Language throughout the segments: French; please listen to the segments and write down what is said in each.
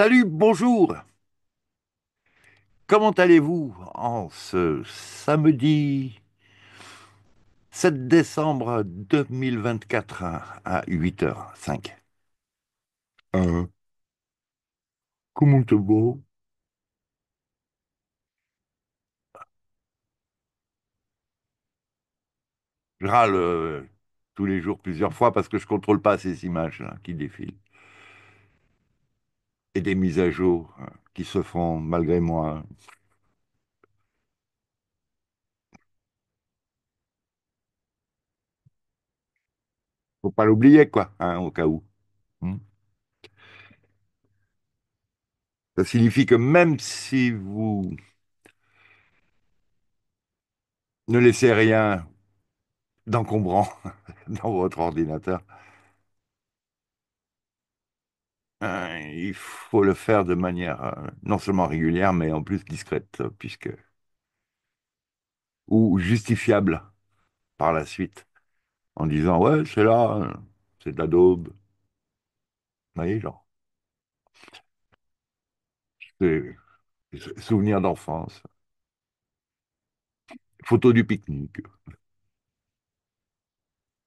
Salut, bonjour. Comment allez-vous en ce samedi 7 décembre 2024 à 8h05? Comment te va? Je râle tous les jours plusieurs fois parce que je contrôle pas ces images-là qui défilent. Et des mises à jour qui se font malgré moi. Faut pas l'oublier, quoi, hein, au cas où. Hmm. Ça signifie que même si vous ne laissez rien d'encombrant dans votre ordinateur, il faut le faire de manière non seulement régulière, mais en plus discrète, puisque ou justifiable par la suite, en disant ouais, c'est là, c'est de la daube. Vous voyez, genre, c'est- souvenirs d'enfance, photos du pique-nique.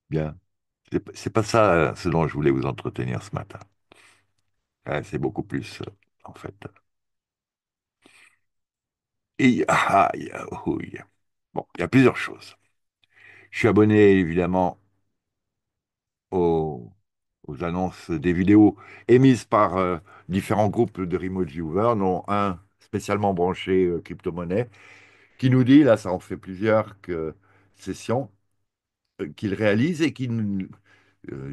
Bien, c'est pas ça ce dont je voulais vous entretenir ce matin. C'est beaucoup plus, en fait. Et, aïe, aouille. Bon, il y a plusieurs choses. Je suis abonné, évidemment, aux, aux annonces des vidéos émises par différents groupes de Remoji Hoover, dont un spécialement branché crypto-monnaie, qui nous dit, là ça en fait plusieurs sessions, qu'ils réalisent et qui nous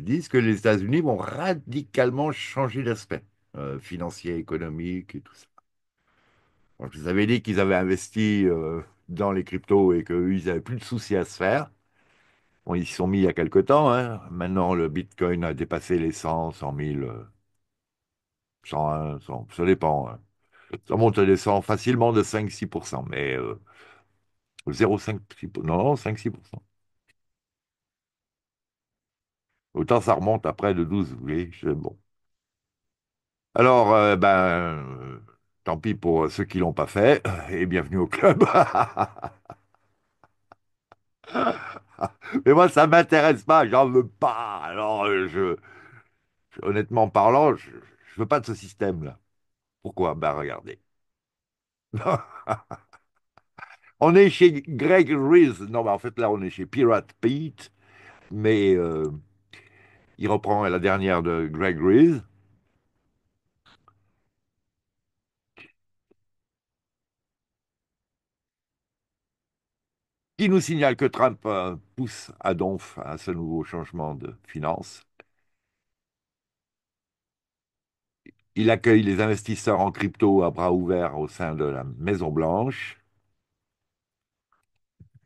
disent que les États-Unis vont radicalement changer d'aspect financier, économique et tout ça. Alors, je vous avais dit qu'ils avaient investi dans les cryptos et qu'eux, ils n'avaient plus de soucis à se faire. Bon, ils s'y sont mis il y a quelque temps, hein. Maintenant, le Bitcoin a dépassé les 100, 100 000, 101, 100, ça dépend, hein. Ça monte et descend facilement de 5-6%, mais 0,5, non, 5-6%. Autant ça remonte après de 12, vous voyez, bon. Alors, tant pis pour ceux qui l'ont pas fait, et bienvenue au club. Mais moi, ça m'intéresse pas, j'en veux pas. Alors, honnêtement parlant, je veux pas de ce système-là. Pourquoi? Ben, regardez. On est chez Greg Reese. Non, mais en fait, là, on est chez Pirate Pete, mais il reprend la dernière de Greg Reese. Qui nous signale que Trump pousse à donf à ce nouveau changement de finances. Il accueille les investisseurs en crypto à bras ouverts au sein de la Maison-Blanche.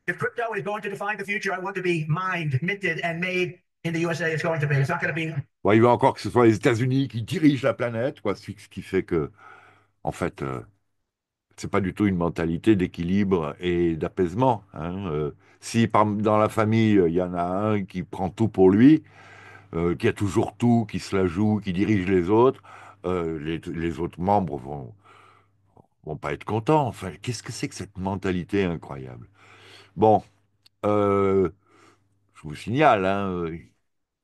If crypto is going to define the future, I want to be mined, minted and made in the USA. It's going to be. It's not going to be. Bon, il veut encore que ce soit les États-Unis qui dirigent la planète, quoi, ce qui fait que, en fait, c'est pas du tout une mentalité d'équilibre et d'apaisement, hein. Si dans la famille, il y en a un qui prend tout pour lui, qui a toujours tout, qui se la joue, qui dirige les autres, les autres membres vont pas être contents. Enfin, qu'est-ce que c'est que cette mentalité incroyable? Bon, euh, je vous signale, hein,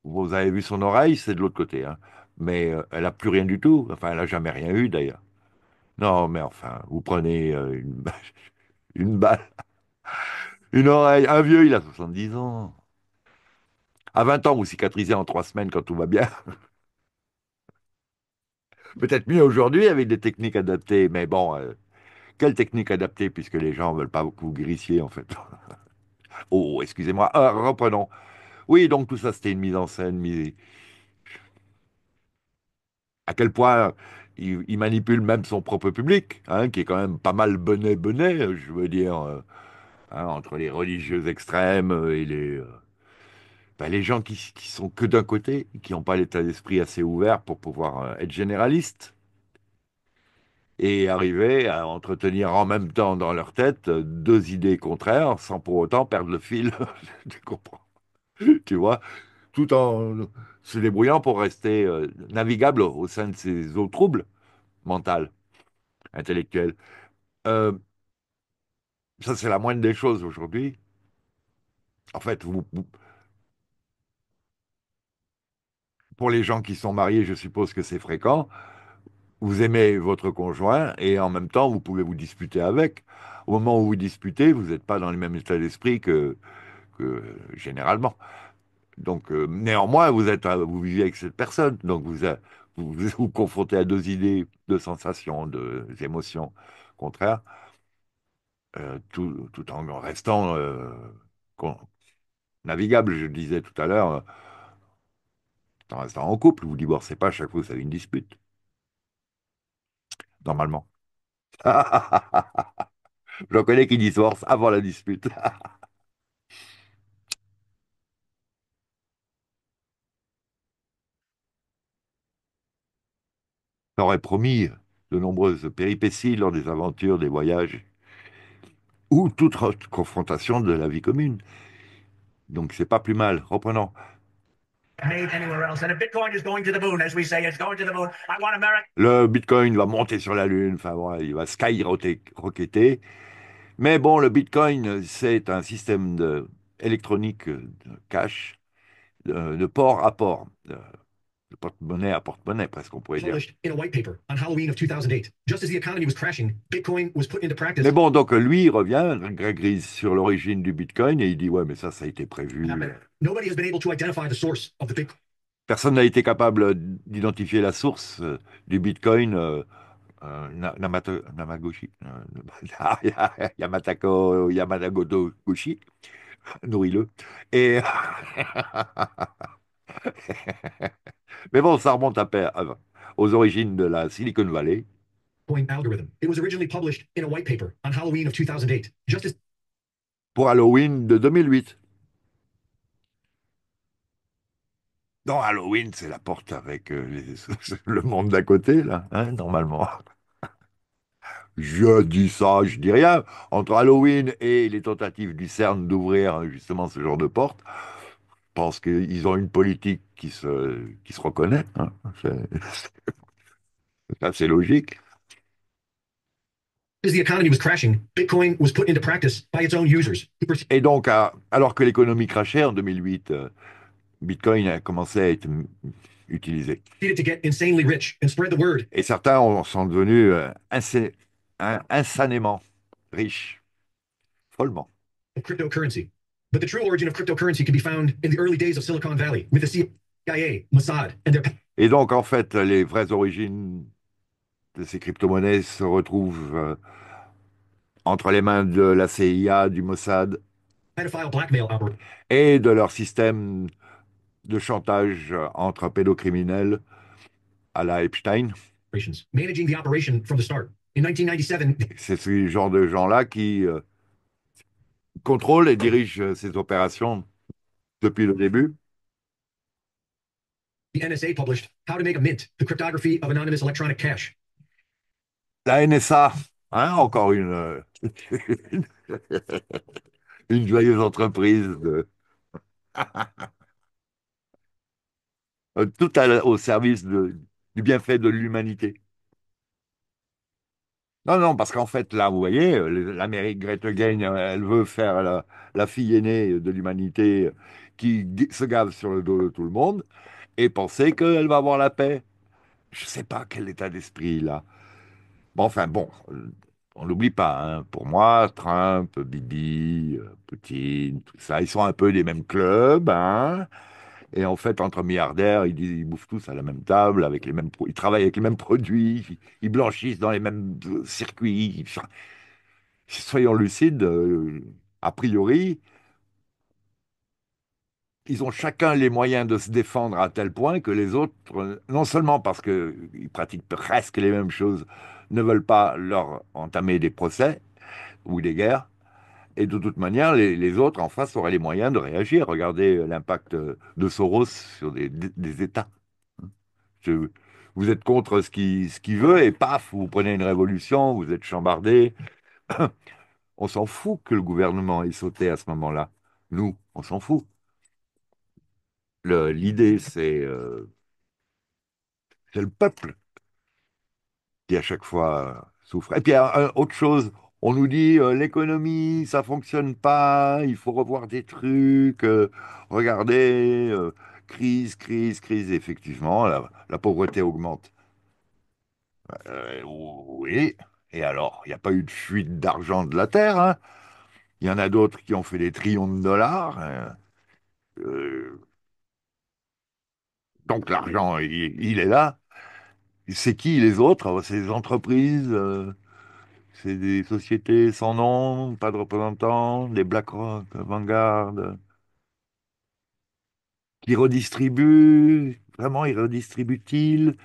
vous avez vu son oreille, c'est de l'autre côté, hein. Mais elle n'a plus rien du tout. Enfin, elle n'a jamais rien eu d'ailleurs. Non, mais enfin, vous prenez une balle, une oreille. Un vieux, il a 70 ans. À 20 ans, vous cicatrisez en 3 semaines quand tout va bien. Peut-être mieux aujourd'hui avec des techniques adaptées, mais bon, quelle technique adaptée puisque les gens ne veulent pas que vous guérissiez en fait. Oh, excusez-moi. Ah, reprenons. Oui, donc tout ça, c'était une mise en scène. À quel point il manipule même son propre public, hein, qui est quand même pas mal bonnet, je veux dire, hein, entre les religieux extrêmes et les gens qui sont que d'un côté, qui n'ont pas l'état d'esprit assez ouvert pour pouvoir être généralistes et arriver à entretenir en même temps dans leur tête deux idées contraires sans pour autant perdre le fil. Tu comprends? Tu vois? Tout en se débrouillant pour rester navigable au sein de ces eaux troubles. mentale, intellectuelle. Ça, c'est la moindre des choses aujourd'hui. En fait, pour les gens qui sont mariés, je suppose que c'est fréquent. Vous aimez votre conjoint et en même temps, vous pouvez vous disputer avec. Au moment où vous disputez, vous n'êtes pas dans le même état d'esprit que généralement. Donc, néanmoins, vous vivez avec cette personne. Donc, vous confrontez à deux idées, deux sensations, deux émotions contraires, tout en restant navigable, je disais tout à l'heure, en restant en couple. Vous ne divorcez pas chaque fois que vous avez une dispute. Normalement. Je connais qui divorce avant la dispute. Aurait promis de nombreuses péripéties lors des aventures, des voyages ou toute autre confrontation de la vie commune. Donc c'est pas plus mal. Reprenons. Le Bitcoin va monter sur la Lune, enfin voilà, il va skyrocketer. Mais bon, le Bitcoin, c'est un système électronique de cash, de port à port. De porte-monnaie à porte-monnaie, presque, on pourrait dire. Mais bon, donc lui, il revient, Greg Reese, sur l'origine du Bitcoin, et il dit, ouais, mais ça a été prévu. Personne n'a été capable d'identifier la source du Bitcoin. Yamatagoshi, nourris-le. Et... Mais bon, ça remonte aux origines de la Silicon Valley. Pour Halloween de 2008. Non, Halloween, c'est la porte avec le monde d'à côté, là, hein, normalement. Je dis ça, je dis rien. Entre Halloween et les tentatives du CERN d'ouvrir justement ce genre de porte, je pense qu'ils ont une politique qui se reconnaît. Hein. C'est assez logique. Et donc, alors que l'économie crachait en 2008, Bitcoin a commencé à être utilisé. Et certains sont devenus insanément riches, follement. But the true origin of cryptocurrency can be found in the early days of Silicon Valley with the CIA, Mossad, and their... Et donc, en fait, les vraies origines de ces crypto-monnaies se retrouvent entre les mains de la CIA, du Mossad et de leur système de chantage entre pédocriminels à la Epstein. Managing the operation from the start. In 1997... C'est ce genre de gens-là qui... contrôle et dirige ces opérations depuis le début. The NSA published How to Make a Mint, the Cryptography of Anonymous Electronic Cash. La NSA, hein, encore une joyeuse entreprise de... tout au service du bienfait de l'humanité. Non, non, parce qu'en fait, là, vous voyez, l'Amérique, Greta Gagne, elle veut faire la fille aînée de l'humanité qui se gave sur le dos de tout le monde et penser qu'elle va avoir la paix. Je ne sais pas quel état d'esprit, là. Bon, enfin, bon, on l'oublie pas. Hein. Pour moi, Trump, Bibi, Poutine, tout ça, ils sont un peu des mêmes clubs, hein. Et en fait, entre milliardaires, ils bouffent tous à la même table, avec les mêmes, ils travaillent avec les mêmes produits, ils blanchissent dans les mêmes circuits. Soyons lucides, a priori, ils ont chacun les moyens de se défendre à tel point que les autres, non seulement parce qu'ils pratiquent presque les mêmes choses, ne veulent pas leur entamer des procès ou des guerres, et de toute manière, les autres en face auraient les moyens de réagir. Regardez l'impact de Soros sur des États. Vous êtes contre ce qu'il veut et paf, vous prenez une révolution, vous êtes chambardé. On s'en fout que le gouvernement ait sauté à ce moment-là. Nous, on s'en fout. L'idée, c'est le peuple qui à chaque fois souffre. Et puis, autre chose, on nous dit l'économie, ça ne fonctionne pas, il faut revoir des trucs, regardez, crise, crise, crise. Effectivement, la pauvreté augmente. Oui, et alors, il n'y a pas eu de fuite d'argent de la Terre, hein. Il y en a d'autres qui ont fait des trillions de dollars. Donc l'argent, il est là. C'est qui les autres? C'est des entreprises, c'est des sociétés sans nom, pas de représentants, des BlackRock, Vanguard, qui redistribuent. Vraiment, ils redistribuent-ils?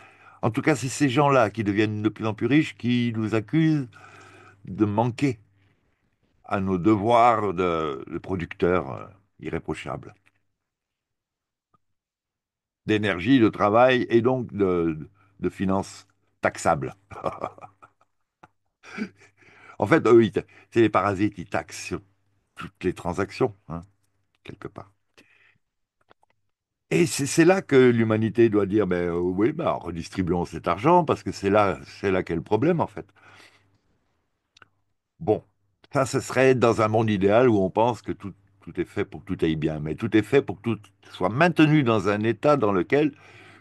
En tout cas, c'est ces gens-là qui deviennent de plus en plus riches, qui nous accusent de manquer à nos devoirs de producteurs irréprochables. D'énergie, de travail et donc de finances taxables. En fait, oui, c'est les parasites, ils taxent sur toutes les transactions, hein, quelque part. Et c'est là que l'humanité doit dire, ben, oui, ben, redistribuons cet argent, parce que c'est là qu'est le problème, en fait. Bon, ça, ce serait dans un monde idéal où on pense que tout est fait pour que tout aille bien, mais tout est fait pour que tout soit maintenu dans un état dans lequel,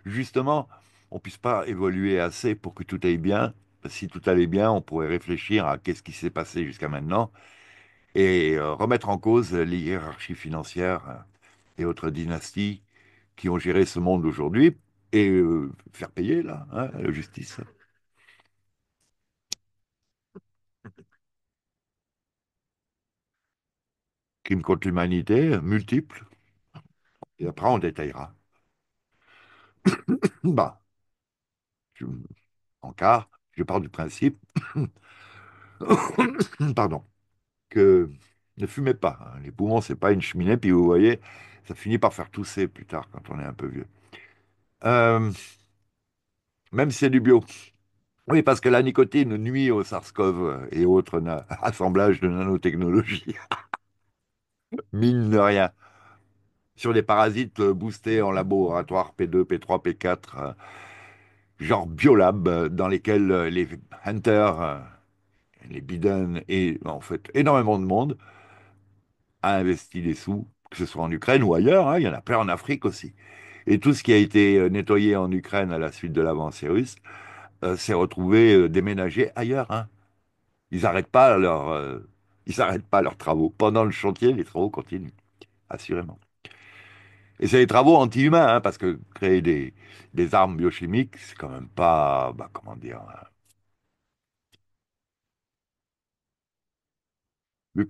justement, on ne puisse pas évoluer assez pour que tout aille bien. Si tout allait bien, on pourrait réfléchir à qu'est-ce qui s'est passé jusqu'à maintenant et remettre en cause les hiérarchies financières et autres dynasties qui ont géré ce monde aujourd'hui et faire payer, là, hein, la justice. Crimes contre l'humanité, multiples. Et après, on détaillera. Bah, je pars du principe pardon, que ne fumez pas. Hein. Les poumons, ce n'est pas une cheminée. Puis vous voyez, ça finit par faire tousser plus tard, quand on est un peu vieux. Même si c'est du bio. Oui, parce que la nicotine nuit au SARS-CoV et autres assemblages de nanotechnologie. Mine de rien. Sur des parasites boostés en laboratoire P2, P3, P4, genre biolab, dans lesquels les Hunters, les Biden et en fait énormément de monde a investi des sous, que ce soit en Ukraine ou ailleurs, hein, il y en a plein en Afrique aussi. Et tout ce qui a été nettoyé en Ukraine à la suite de l'avancée russe s'est retrouvé déménagé ailleurs. Hein. Ils n'arrêtent pas leurs travaux. Pendant le chantier, les travaux continuent, assurément. Et c'est les travaux anti-humains, hein, parce que créer des armes biochimiques, c'est quand même pas, bah, comment dire, hein. Vu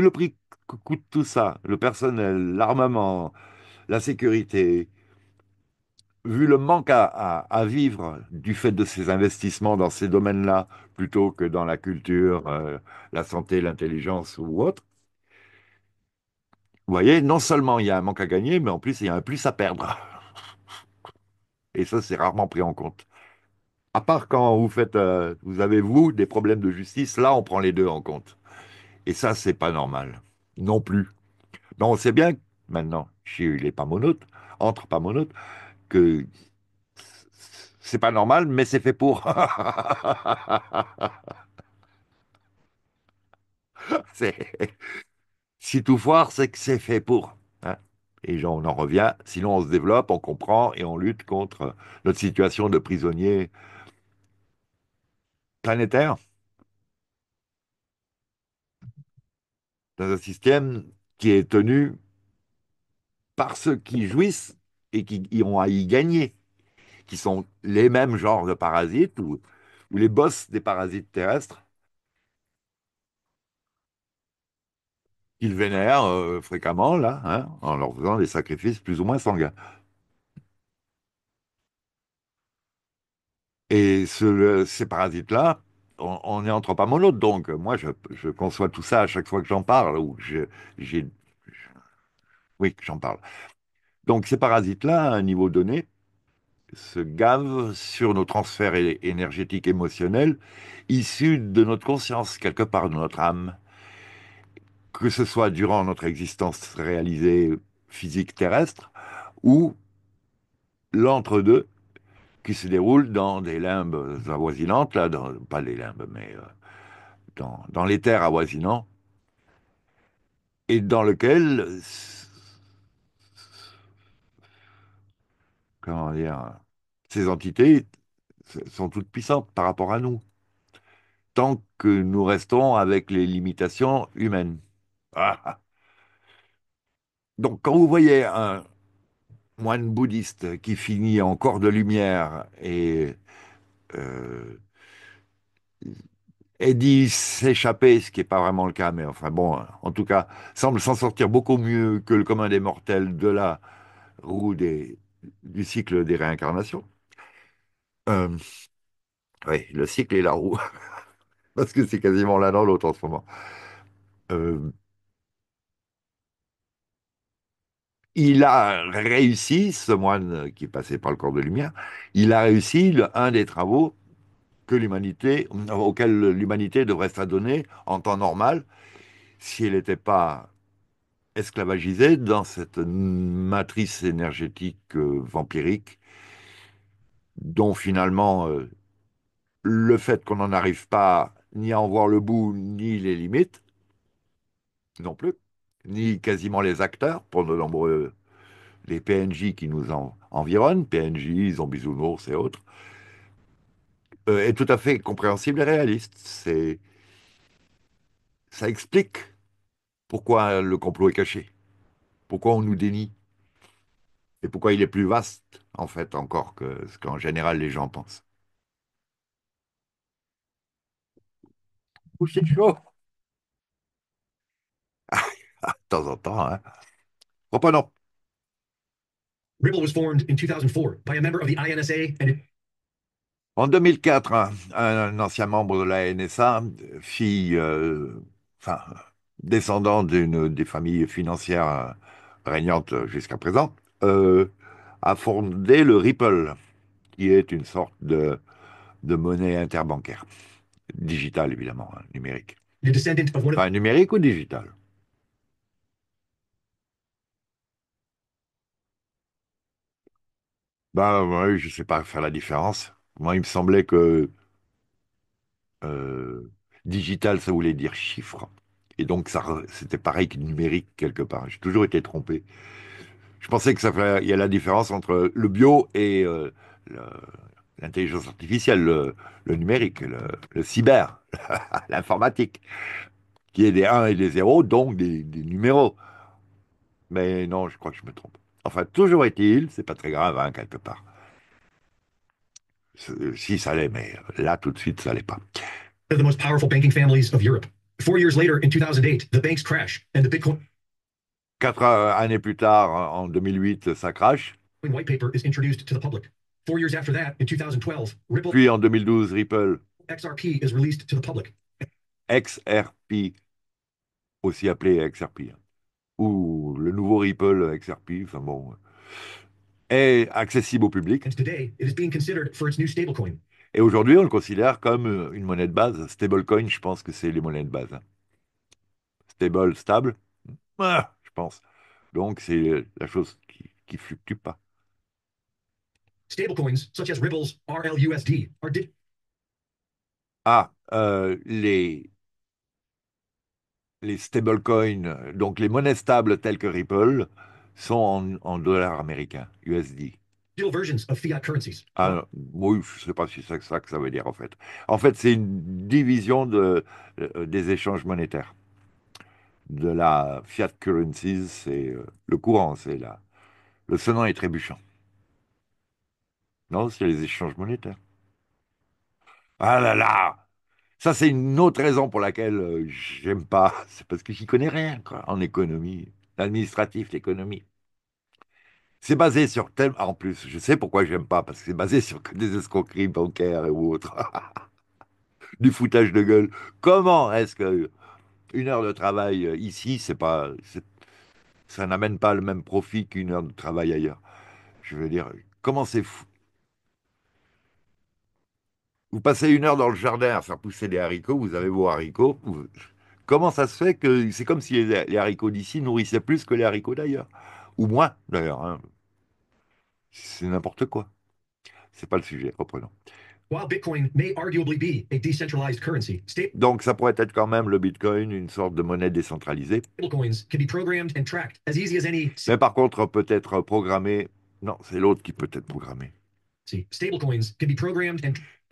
le prix que coûte tout ça, le personnel, l'armement, la sécurité, vu le manque à vivre du fait de ces investissements dans ces domaines-là, plutôt que dans la culture, la santé, l'intelligence ou autre, vous voyez, non seulement il y a un manque à gagner, mais en plus, il y a un plus à perdre. Et ça, c'est rarement pris en compte. À part quand vous avez des problèmes de justice, là, on prend les deux en compte. Et ça, c'est pas normal. Non plus. Mais on sait bien, maintenant, chez les pamonautes, entre pamonautes, que c'est pas normal, mais c'est fait pour. Si tout foire, c'est que c'est fait pour. Hein. Et genre, on en revient, sinon on se développe, on comprend et on lutte contre notre situation de prisonnier planétaire. Dans un système qui est tenu par ceux qui jouissent et qui ont à y gagner, qui sont les mêmes genres de parasites ou les boss des parasites terrestres. Ils vénèrent fréquemment, là, hein, en leur faisant des sacrifices plus ou moins sanguins. Et ces parasites-là, on est entre pamonautes, donc moi, je conçois tout ça à chaque fois que j'en parle, ou oui, j'en parle. Donc ces parasites-là, à un niveau donné, se gavent sur nos transferts énergétiques émotionnels, issus de notre conscience, quelque part, de notre âme. Que ce soit durant notre existence réalisée physique terrestre ou l'entre-deux qui se déroule dans des limbes avoisinantes, là, dans, pas les limbes, mais dans les terres avoisinantes, et dans lequel, comment dire, ces entités sont toutes puissantes par rapport à nous, tant que nous restons avec les limitations humaines. Ah. Donc, quand vous voyez un moine bouddhiste qui finit en corps de lumière et dit s'échapper, ce qui n'est pas vraiment le cas, mais enfin bon, en tout cas, semble s'en sortir beaucoup mieux que le commun des mortels de la roue du cycle des réincarnations. Oui, le cycle et la roue, parce que c'est quasiment l'un dans l'autre en ce moment. Il a réussi, ce moine qui est passé par le corps de lumière, il a réussi un des travaux que auquel l'humanité devrait s'adonner en temps normal, si elle n'était pas esclavagisée dans cette matrice énergétique vampirique, dont finalement le fait qu'on n'en arrive pas ni à en voir le bout, ni les limites, non plus, ni quasiment les acteurs, pour de nombreux, les PNJ qui nous environnent, PNJ, Zombie-Zounours et autres, est tout à fait compréhensible et réaliste. Ça explique pourquoi le complot est caché, pourquoi on nous dénie, et pourquoi il est plus vaste, en fait, encore que ce qu'en général les gens pensent. C'est chaud. De temps en temps, hein. Oh, pas non. Ripple was formed in 2004 by a member of the NSA and... En 2004, un ancien membre de la NSA, fille, enfin, descendant des familles financières régnantes jusqu'à présent, a fondé le Ripple, qui est une sorte de monnaie interbancaire. Digitale, évidemment, hein, numérique. Enfin, numérique ou digital? Ben, ouais, je ne sais pas faire la différence. Moi, il me semblait que digital, ça voulait dire chiffre. Et donc, c'était pareil que numérique, quelque part. J'ai toujours été trompé. Je pensais que il y a la différence entre le bio et l'intelligence artificielle, le numérique, le cyber, l'informatique, qui est des 1 et des 0, donc des numéros. Mais non, je crois que je me trompe. Enfin, toujours est-il, c'est pas très grave, hein, quelque part. Si ça l'est, mais là, tout de suite, ça l'est pas. The most powerful banking families of Europe. 4 years later, in 2008, the banks crash and the Bitcoin. 4 années plus tard, en 2008, ça crache. White paper is introduced to the public. 4 years after that, in 2012, Ripple. Puis en 2012, Ripple. XRP is released to the public. XRP, aussi appelé XRP, hein, ou le nouveau Ripple XRP, enfin bon, est accessible au public. Today, it is being considered for its new stablecoin. Et aujourd'hui, on le considère comme une monnaie de base. Stablecoin, je pense que c'est les monnaies de base. Hein. Stable, stable, ah, je pense. Donc, c'est la chose qui fluctue pas. Stablecoins, such as Ripple's RLUSD, are les stablecoins, donc les monnaies stables telles que Ripple, sont en dollars américains, USD. Versions of fiat currencies. Ah, oui, je ne sais pas si c'est ça que ça veut dire en fait. En fait, c'est une division des échanges monétaires. De la fiat currencies, c'est le courant, c'est le sonnant et trébuchant. Non, c'est les échanges monétaires. Ah là là! Ça, c'est une autre raison pour laquelle j'aime pas. C'est parce que j'y connais rien, quoi, en économie, l'administratif, l'économie. C'est basé sur tel. En plus, je sais pourquoi j'aime pas, parce que c'est basé sur des escroqueries bancaires ou autres. Du foutage de gueule. Comment est-ce que une heure de travail ici, c'est pas, ça n'amène pas le même profit qu'une heure de travail ailleurs? Je veux dire, comment c'est fou? Vous passez 1 heure dans le jardin à faire pousser des haricots, vous avez vos haricots. Comment ça se fait que c'est comme si les haricots d'ici nourrissaient plus que les haricots d'ailleurs? Ou moins d'ailleurs. Hein. C'est n'importe quoi. c'est pas le sujet. Reprenons. Donc, ça pourrait être quand même le Bitcoin, une sorte de monnaie décentralisée. Mais par contre, peut être programmé. Non, c'est l'autre qui peut être programmé.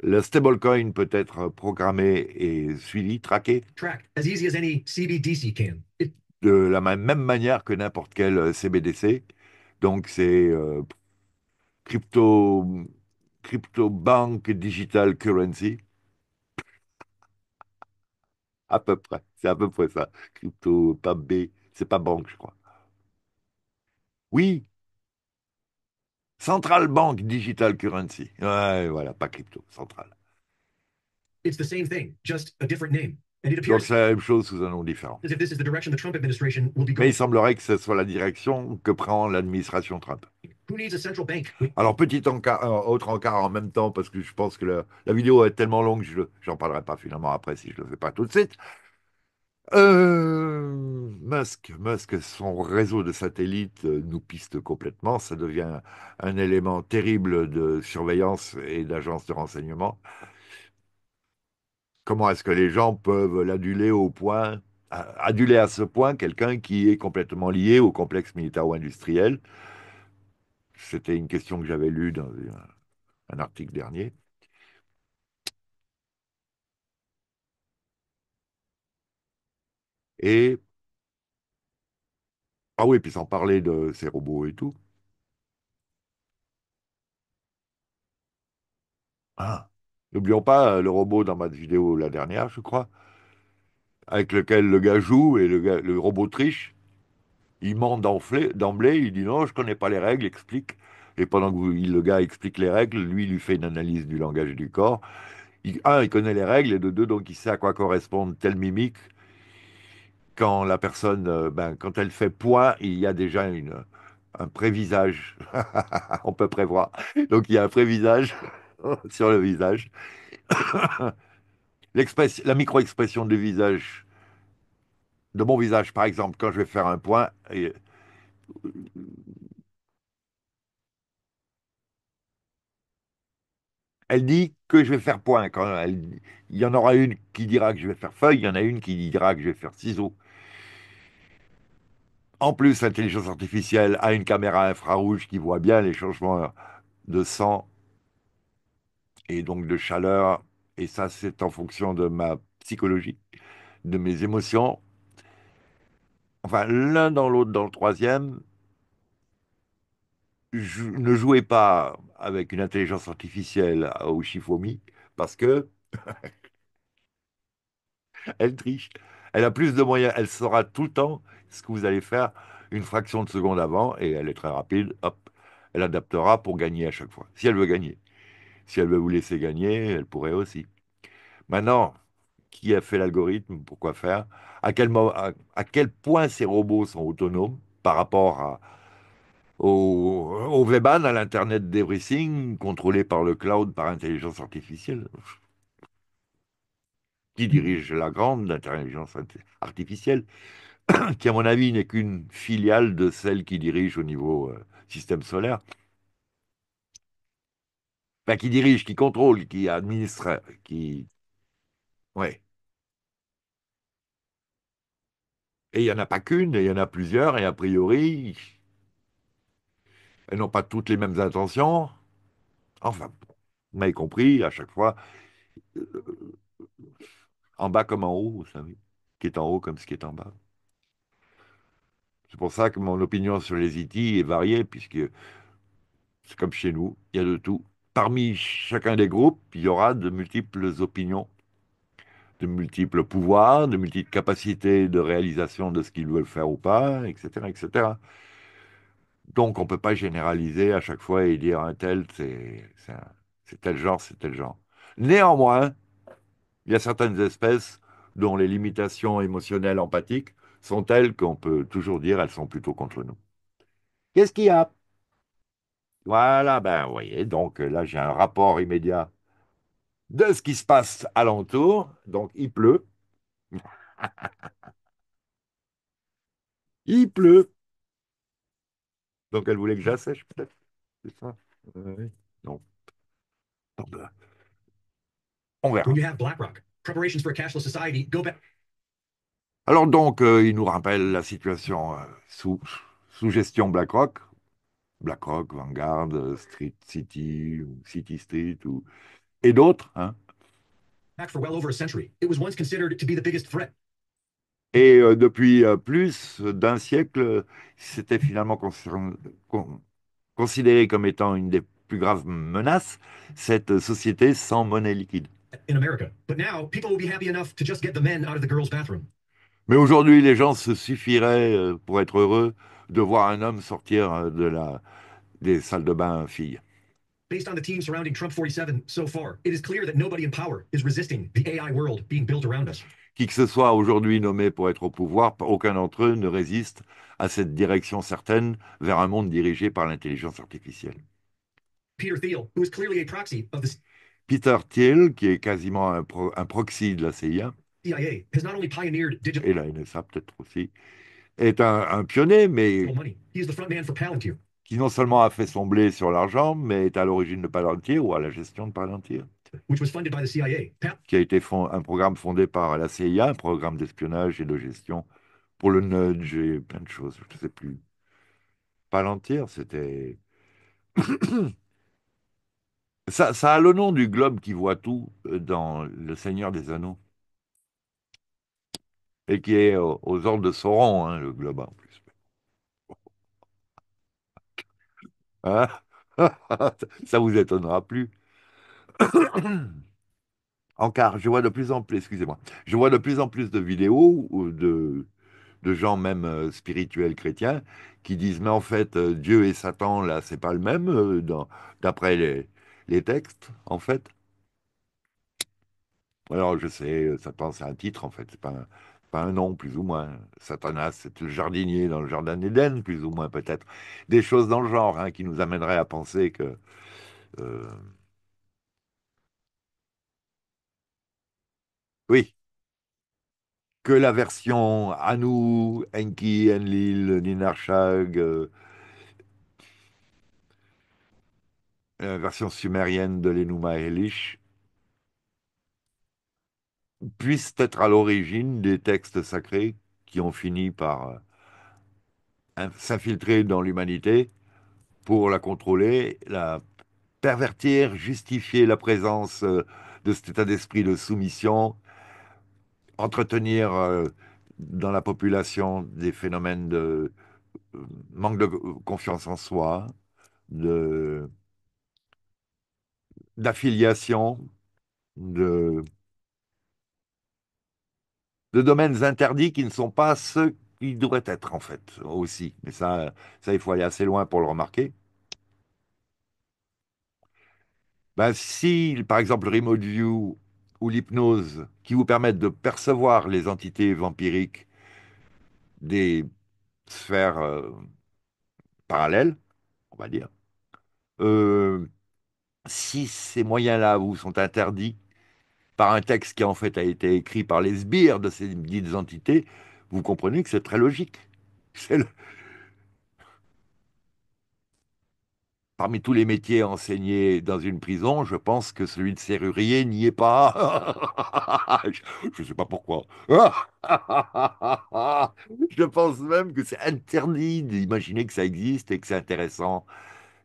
Le stablecoin peut être programmé et suivi, traqué. De la même manière que n'importe quel CBDC. Donc, c'est crypto-bank digital currency. À peu près. C'est à peu près ça. Crypto, pas B. C'est pas banque, je crois. Oui. Central Bank Digital Currency. Ouais, voilà, pas crypto, central. Donc c'est la même chose sous un nom différent. Mais il semblerait que ce soit la direction que prend l'administration Trump. Alors, petit encart, autre encart en même temps, parce que je pense que la vidéo est tellement longue, je n'en parlerai pas finalement après si je ne le fais pas tout de suite. Musk, son réseau de satellites nous piste complètement. Ça devient un élément terrible de surveillance et d'agence de renseignement. Comment est-ce que les gens peuvent l'aduler au point, aduler à ce point quelqu'un qui est complètement lié au complexe militaro-industriel? C'était une question que j'avais lue dans un article dernier. Et, ah oui, puis sans parler de ces robots et tout. Ah, n'oublions pas le robot dans ma vidéo la dernière, je crois, avec lequel le gars joue et le robot triche. Il ment d'emblée, il dit non, je ne connais pas les règles, explique. Et pendant que le gars explique les règles, lui, il lui fait une analyse du langage et du corps. Un, il connaît les règles, et de deux, donc il sait à quoi correspondent telle mimique. Quand la personne, quand elle fait point, il y a déjà un prévisage. On peut prévoir. Donc, il y a un prévisage sur le visage. La micro-expression du visage, de mon visage, par exemple, quand je vais faire un point, elle dit que je vais faire point. Il y en aura une qui dira que je vais faire feuille, il y en a une qui dira que je vais faire ciseaux. En plus, l'intelligence artificielle a une caméra infrarouge qui voit bien les changements de sang et donc de chaleur. Et ça, c'est en fonction de ma psychologie, de mes émotions. Enfin, l'un dans l'autre, dans le troisième. Ne jouez pas avec une intelligence artificielle au Chifomi parce que elle triche. Elle a plus de moyens, elle saura tout le temps ce que vous allez faire une fraction de seconde avant, et elle est très rapide, hop, elle adaptera pour gagner à chaque fois. Si elle veut gagner. Si elle veut vous laisser gagner, elle pourrait aussi. Maintenant, qui a fait l'algorithme, pourquoi faire, à quel point ces robots sont autonomes par rapport au WBAN, à l'Internet d'Everything, contrôlé par le cloud, par intelligence artificielle. Qui dirige la grande intelligence artificielle, qui à mon avis n'est qu'une filiale de celle qui dirige au niveau système solaire, enfin, qui dirige, qui contrôle, qui administre, qui... Ouais. Et il n'y en a pas qu'une, il y en a plusieurs, et a priori, elles n'ont pas toutes les mêmes intentions. Enfin, vous m'avez compris, à chaque fois... en bas comme en haut, vous savez, ce qui est en haut comme ce qui est en bas. C'est pour ça que mon opinion sur les IT est variée, puisque c'est comme chez nous, il y a de tout. Parmi chacun des groupes, il y aura de multiples opinions, de multiples pouvoirs, de multiples capacités de réalisation de ce qu'ils veulent faire ou pas, etc. etc. Donc on ne peut pas généraliser à chaque fois et dire un tel, c'est tel genre, c'est tel genre. Néanmoins, il y a certaines espèces dont les limitations émotionnelles empathiques sont telles qu'on peut toujours dire elles sont plutôt contre nous. Qu'est-ce qu'il y a? Voilà, vous voyez, donc là j'ai un rapport immédiat de ce qui se passe alentour. Donc il pleut. Il pleut. Donc elle voulait que j'assèche peut-être? C'est ça? Oui. Non. On verra. Alors donc, il nous rappelle la situation sous gestion BlackRock. BlackRock, Vanguard, Street City, City Street, ou... et d'autres. Hein. Et depuis plus d'un siècle, c'était finalement considéré comme étant une des plus graves menaces, cette société sans monnaie liquide. Mais aujourd'hui, les gens se suffiraient, pour être heureux, de voir un homme sortir de des salles de bain filles. Qui que ce soit aujourd'hui nommé pour être au pouvoir, aucun d'entre eux ne résiste à cette direction certaine vers un monde dirigé par l'intelligence artificielle. Peter Thiel, qui est quasiment un proxy de la CIA, et la NSA peut-être aussi, est un pionnier, mais qui non seulement a fait son blé sur l'argent, mais est à l'origine de Palantir ou à la gestion de Palantir, qui a été un programme fondé par la CIA, un programme d'espionnage et de gestion pour le nudge et plein de choses, je ne sais plus. Palantir, c'était... ça a le nom du globe qui voit tout dans Le Seigneur des Anneaux. Et qui est aux ordres de Sauron, hein, le globe en plus. Hein? Ça vous étonnera plus. Encore, je vois de plus en plus, excusez-moi, je vois de plus en plus de vidéos de gens même spirituels chrétiens qui disent mais en fait Dieu et Satan là c'est pas le même d'après les textes en fait. Alors je sais, Satan c'est un titre en fait, c'est pas un nom, plus ou moins. Satanas, c'est le jardinier dans le jardin d'Éden, plus ou moins, peut-être. Des choses dans le genre, hein, qui nous amèneraient à penser que... Oui. Que la version Anu, Enki, Enlil, Ninarchag, la version sumérienne de l'Enuma Elish, puissent être à l'origine des textes sacrés qui ont fini par s'infiltrer dans l'humanité pour la contrôler, la pervertir, justifier la présence de cet état d'esprit de soumission, entretenir dans la population des phénomènes de manque de confiance en soi, d'affiliation, de domaines interdits qui ne sont pas ceux qui devraient être, en fait, aussi. Mais ça il faut aller assez loin pour le remarquer. Ben, si, par exemple, le remote view ou l'hypnose, qui vous permettent de percevoir les entités vampiriques des sphères parallèles, on va dire, si ces moyens-là vous sont interdits, par un texte qui en fait a été écrit par les sbires de ces dites entités, vous comprenez que c'est très logique. Parmi tous les métiers enseignés dans une prison, je pense que celui de serrurier n'y est pas. Je ne sais pas pourquoi. Je pense même que c'est interdit d'imaginer que ça existe et que c'est intéressant.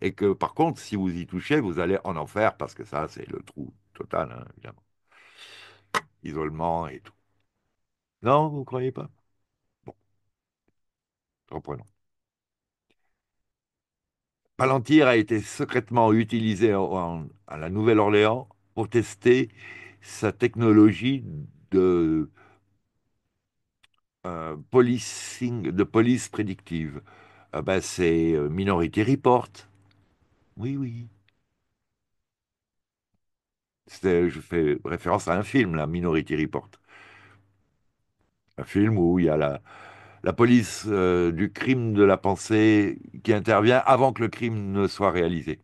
Et que par contre, si vous y touchez, vous allez en enfer, parce que ça, c'est le trou total, hein, évidemment. Isolement et tout. Non, vous ne croyez pas? Bon. Reprenons. Palantir a été secrètement utilisé à la Nouvelle-Orléans pour tester sa technologie de policing, de police prédictive. Ben, c'est Minority Report. Oui, oui. Je fais référence à un film, la Minority Report. Un film où il y a la police du crime de la pensée qui intervient avant que le crime ne soit réalisé.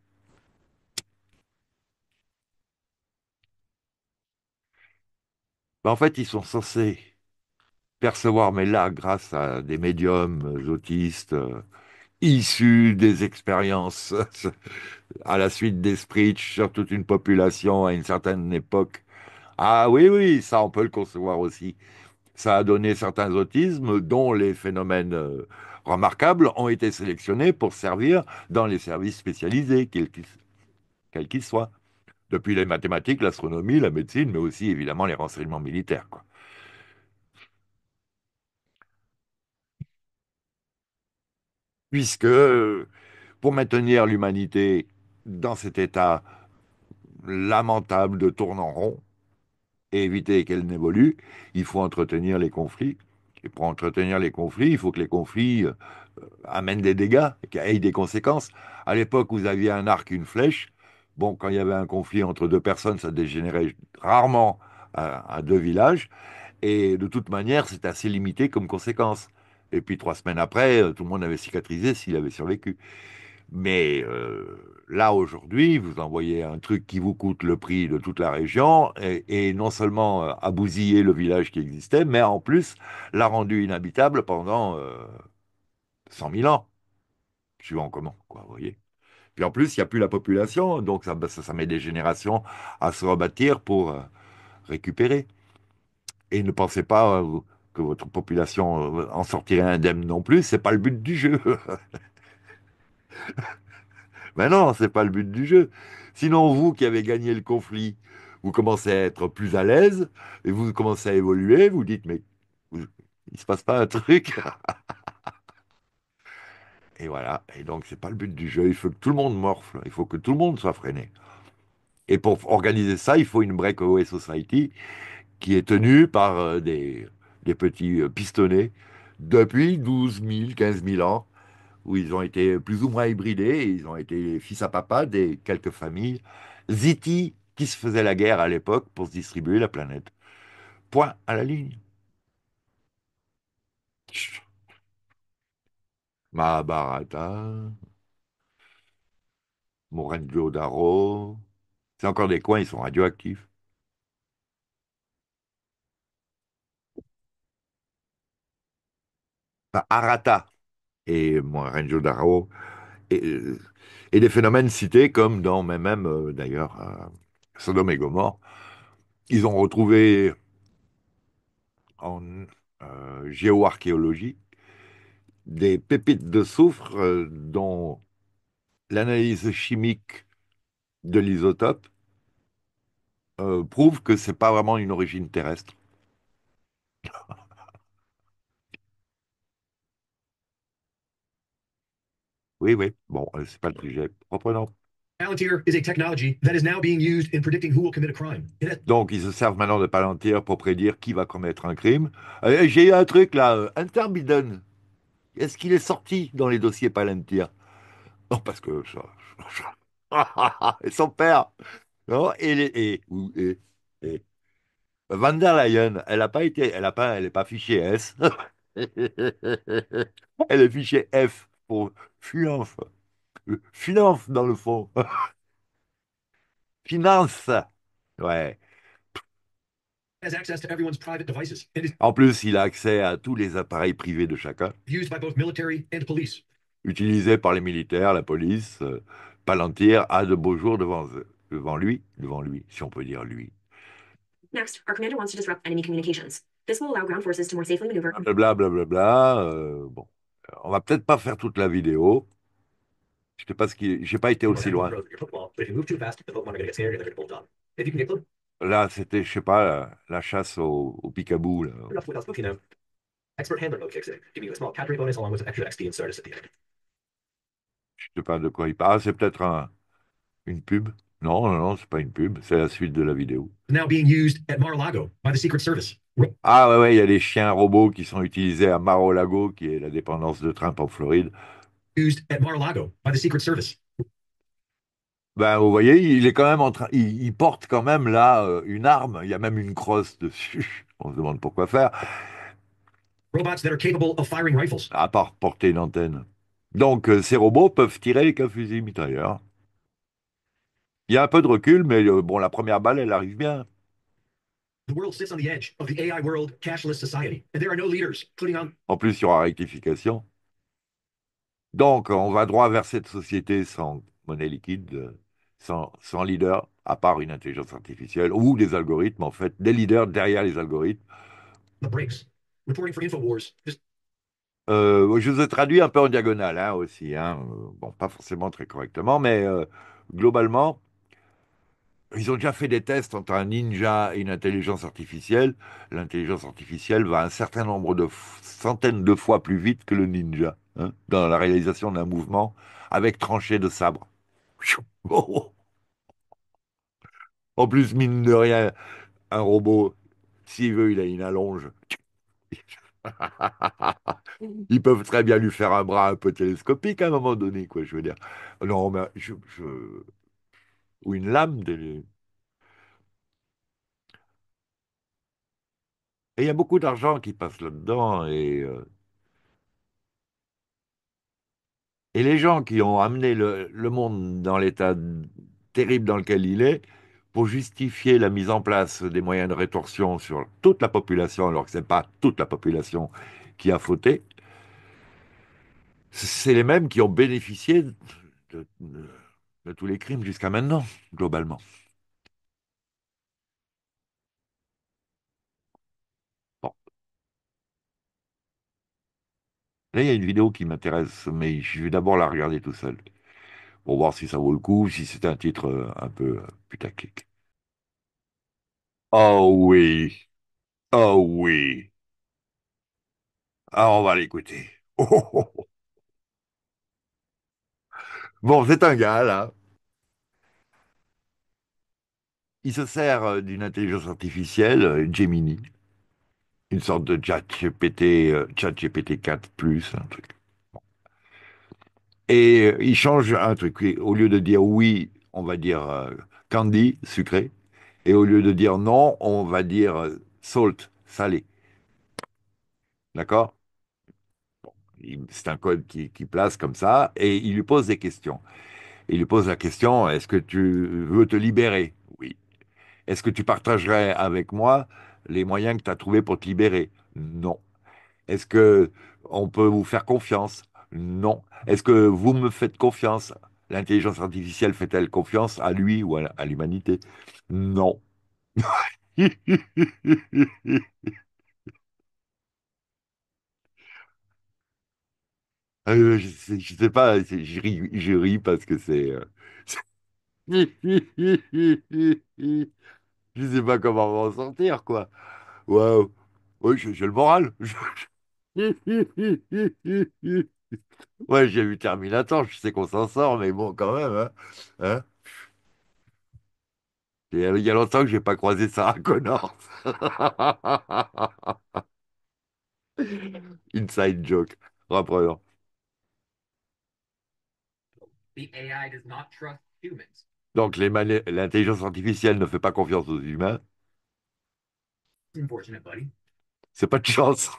Ben, en fait, ils sont censés percevoir, mais là, grâce à des médiums autistes issus des expériences à la suite des sprites sur toute une population à une certaine époque, Ah oui, ça on peut le concevoir aussi. Ça a donné certains autismes dont les phénomènes remarquables ont été sélectionnés pour servir dans les services spécialisés, quels qu'ils soient. Depuis les mathématiques, l'astronomie, la médecine, mais aussi évidemment les renseignements militaires, quoi. Puisque pour maintenir l'humanité dans cet état lamentable de tourne en rond et éviter qu'elle n'évolue, il faut entretenir les conflits. Et pour entretenir les conflits, il faut que les conflits amènent des dégâts, et aient des conséquences. À l'époque, vous aviez un arc, une flèche. Bon, quand il y avait un conflit entre deux personnes, ça dégénérait rarement à deux villages. Et de toute manière, c'est assez limité comme conséquence. Et puis 3 semaines après, tout le monde avait cicatrisé s'il avait survécu. Mais là, aujourd'hui, vous envoyez un truc qui vous coûte le prix de toute la région et non seulement a bousillé le village qui existait, mais en plus l'a rendu inhabitable pendant 100 000 ans, suivant comment, quoi, vous voyez. Puis en plus, il n'y a plus la population, donc ça met des générations à se rebâtir pour récupérer. Et ne pensez pas que votre population en sortirait indemne non plus, c'est pas le but du jeu. Mais non, c'est pas le but du jeu. Sinon, vous qui avez gagné le conflit, vous commencez à être plus à l'aise, et vous commencez à évoluer, vous dites, mais il se passe pas un truc. Et voilà, et donc c'est pas le but du jeu, il faut que tout le monde morfle, il faut que tout le monde soit freiné. Et pour organiser ça, il faut une breakaway society qui est tenue par des petits pistonnés depuis 12 000, 15 000 ans, où ils ont été plus ou moins hybridés, ils ont été les fils à papa des quelques familles ziti qui se faisaient la guerre à l'époque pour se distribuer la planète. Point à la ligne. Chut. Mahabharata, Mohenjo-Daro, c'est encore des coins, ils sont radioactifs. Enfin, Arata et Mohenjo-Daro, et des phénomènes cités comme dans, mais même d'ailleurs, Sodome et Gomorre, ils ont retrouvé en géoarchéologie des pépites de soufre dont l'analyse chimique de l'isotope prouve que ce n'est pas vraiment une origine terrestre. Oui, bon, c'est pas le sujet. Reprenons. Palantir is a technology that is now being used in predicting who will commit a crime. Donc, ils se servent maintenant de Palantir pour prédire qui va commettre un crime. J'ai eu un truc là, Interbiden. Est-ce qu'il est sorti dans les dossiers Palantir? Non, parce que son père, non, et Van der Leyen, elle n'est pas fichée S, elle est fichée F pour finance dans le fond, finance, ouais. En plus, il a accès à tous les appareils privés de chacun, utilisés par les militaires, la police. Palantir a de beaux jours devant lui, si on peut dire lui. Blablabla. Bon, on va peut-être pas faire toute la vidéo. Je sais pas ce qui, j'ai pas été aussi loin. Là, c'était, je sais pas, la chasse au picabou. Je sais pas de quoi il parle. Ah, c'est peut-être une pub. Non, c'est pas une pub. C'est la suite de la vidéo. Now being used at Mar-a-Lago by the Secret Service. Ah ouais, il y a des chiens robots qui sont utilisés à Mar-a-Lago, qui est la dépendance de Trump en Floride. Used at Mar-a-Lago by the Secret Service. Ben, vous voyez, il est quand même en train, il porte quand même là une arme. Il y a même une crosse dessus. On se demande pourquoi faire. Robots that are capable of firing rifles. À part porter une antenne. Donc, ces robots peuvent tirer qu'un fusil mitrailleur. Il y a un peu de recul, mais bon, la première balle, elle arrive bien. En plus, il y aura rectification. Donc, on va droit vers cette société sans monnaie liquide. Sans leader, à part une intelligence artificielle ou des algorithmes, en fait, des leaders derrière les algorithmes. Je vous ai traduit un peu en diagonale hein, aussi, hein. Bon, pas forcément très correctement, mais globalement, ils ont déjà fait des tests entre un ninja et une intelligence artificielle. L'intelligence artificielle va un certain nombre de centaines de fois plus vite que le ninja hein, dans la réalisation d'un mouvement avec tranchée de sabre. En plus, mine de rien, un robot, s'il veut, il a une allonge. Ils peuvent très bien lui faire un bras un peu télescopique à un moment donné, quoi, je veux dire. Non, mais ou une lame. Et il y a beaucoup d'argent qui passe là-dedans. Et les gens qui ont amené le monde dans l'état terrible dans lequel il est, pour justifier la mise en place des moyens de rétorsion sur toute la population, alors que ce n'est pas toute la population qui a fauté, c'est les mêmes qui ont bénéficié de tous les crimes jusqu'à maintenant, globalement. Bon. Là, il y a une vidéo qui m'intéresse, mais je vais d'abord la regarder tout seul, pour voir si ça vaut le coup, si c'est un titre un peu putaclic. Oh oui, oh oui. Ah, on va l'écouter. Oh, oh, oh. Bon, c'est un gars, là. Il se sert d'une intelligence artificielle, Gemini, une sorte de chat GPT 4+, un truc. Et il change un truc. Au lieu de dire oui, on va dire candy, sucré. Et au lieu de dire non, on va dire salt, salé. D'accord? Bon, c'est un code qui place comme ça. Et il lui pose des questions. Il lui pose la question, est-ce que tu veux te libérer? Oui. Est-ce que tu partagerais avec moi les moyens que tu as trouvés pour te libérer? Non. Est-ce qu'on peut vous faire confiance? Non. Est-ce que vous me faites confiance? L'intelligence artificielle fait-elle confiance à lui ou à l'humanité? Non. Je ne sais pas, je ris parce que c'est... je ne sais pas comment m'en sortir, quoi. Waouh. Oui, j'ai le moral. Ouais, j'ai vu Terminator, je sais qu'on s'en sort, mais bon, quand même, hein, hein. Il y a longtemps que je n'ai pas croisé Sarah Connor. Inside joke. Reprenons. Donc, l'intelligence artificielle ne fait pas confiance aux humains. C'est pas de chance.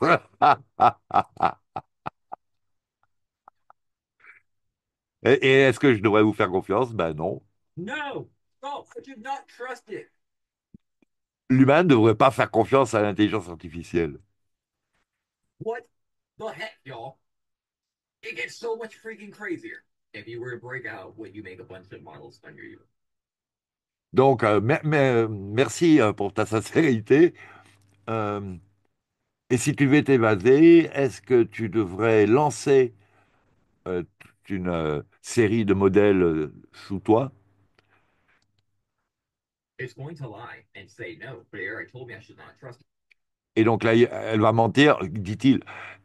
Et est-ce que je devrais vous faire confiance? Ben non. Non, non, je ne trust it. L'humain ne devrait pas faire confiance à l'intelligence artificielle. What the heck, y'all? It gets so much freaking crazier if you were to break out when you make a bunch of models under you. Donc, merci pour ta sincérité. Et si tu veux t'évader, est-ce que tu devrais lancer une série de modèles sous toi? Et donc là, elle va mentir, dit-il,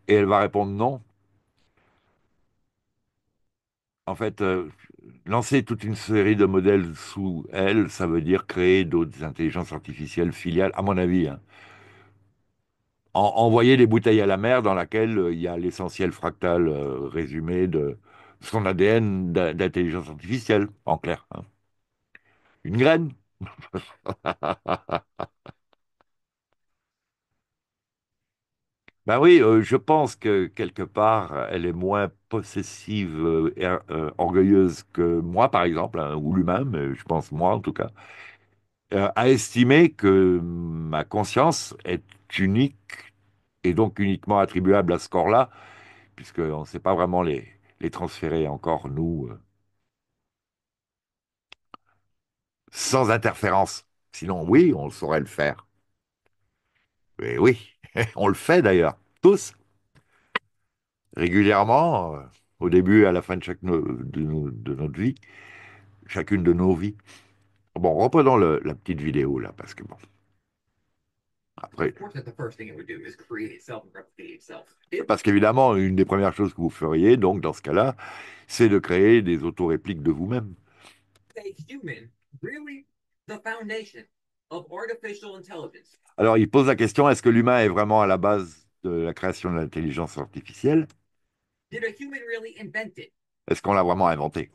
et elle va répondre non. En fait, lancer toute une série de modèles sous elle, ça veut dire créer d'autres intelligences artificielles filiales, à mon avis, hein. Envoyer des bouteilles à la mer dans laquelle il y a l'essentiel fractal résumé de son ADN d'intelligence artificielle, en clair. Hein. Une graine. Ben oui, je pense que quelque part, elle est moins possessive et orgueilleuse que moi, par exemple, hein, ou l'humain, mais je pense moi en tout cas, à estimer que ma conscience est unique et donc uniquement attribuable à ce corps-là, puisqu'on ne sait pas vraiment les transférer encore, nous. sans interférence. Sinon, oui, on saurait le faire. Et oui, on le fait d'ailleurs, tous, régulièrement, au début et à la fin de, notre vie, chacune de nos vies. Bon, reprenons la petite vidéo, là, parce que bon... Après. Parce qu'évidemment, une des premières choses que vous feriez, donc dans ce cas-là, c'est de créer des autorépliques de vous-même. Alors, il pose la question, est-ce que l'humain est vraiment à la base de la création de l'intelligence artificielle? Est-ce qu'on l'a vraiment inventé?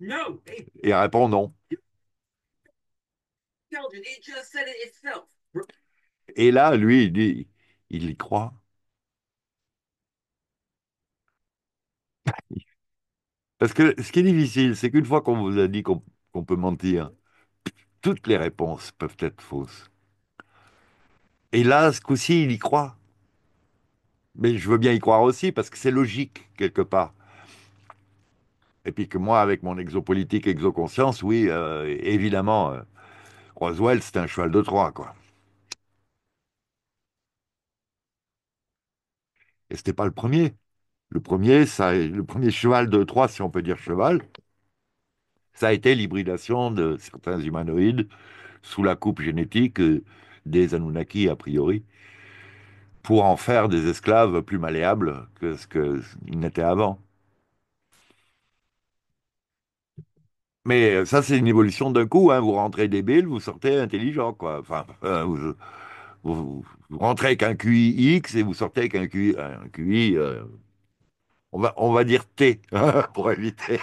Et il répond non. Et là, lui, il dit, il y croit. Parce que ce qui est difficile, c'est qu'une fois qu'on vous a dit qu'on peut mentir, toutes les réponses peuvent être fausses. Et là, ce coup-ci, il y croit. Mais je veux bien y croire aussi, parce que c'est logique, quelque part. Et puis que moi, avec mon exopolitique, exoconscience, oui, évidemment, Roswell, c'est un cheval de Troie, quoi. Et ce n'était pas le premier. Le premier cheval de Troie, si on peut dire cheval, ça a été l'hybridation de certains humanoïdes sous la coupe génétique des Anunnaki, a priori, pour en faire des esclaves plus malléables que ce qu'ils n'étaient avant. Mais ça, c'est une évolution d'un coup. Hein. Vous rentrez débile, vous sortez intelligent, quoi. Enfin, vous rentrez avec un QI X et vous sortez avec un QI, on va dire T, pour éviter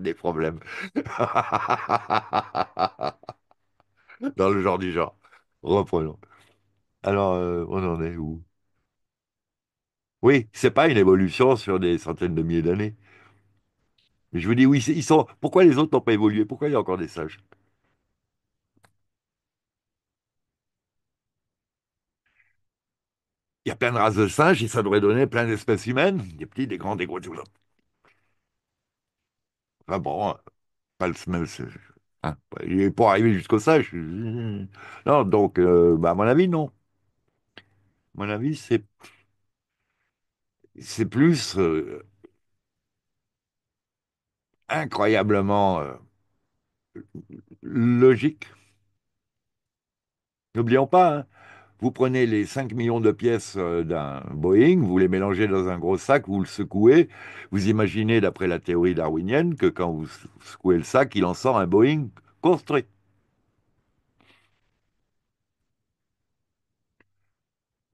des problèmes dans le genre du genre. Reprenons. Alors, on en est où? Oui, c'est pas une évolution sur des centaines de milliers d'années. Mais je vous dis, oui, ils sont. Pourquoi les autres n'ont pas évolué? Pourquoi il y a encore des sages? Il y a plein de races de singes, et ça devrait donner plein d'espèces humaines, des petits, des grands, des gros, tout ça. Enfin bon, pas le même. Hein, pour arriver jusqu'au sage. Non, donc, à mon avis, non. À mon avis, c'est plus incroyablement logique. N'oublions pas, hein. Vous prenez les 5 millions de pièces d'un Boeing, vous les mélangez dans un gros sac, vous le secouez. Vous imaginez, d'après la théorie darwinienne, que quand vous secouez le sac, il en sort un Boeing construit.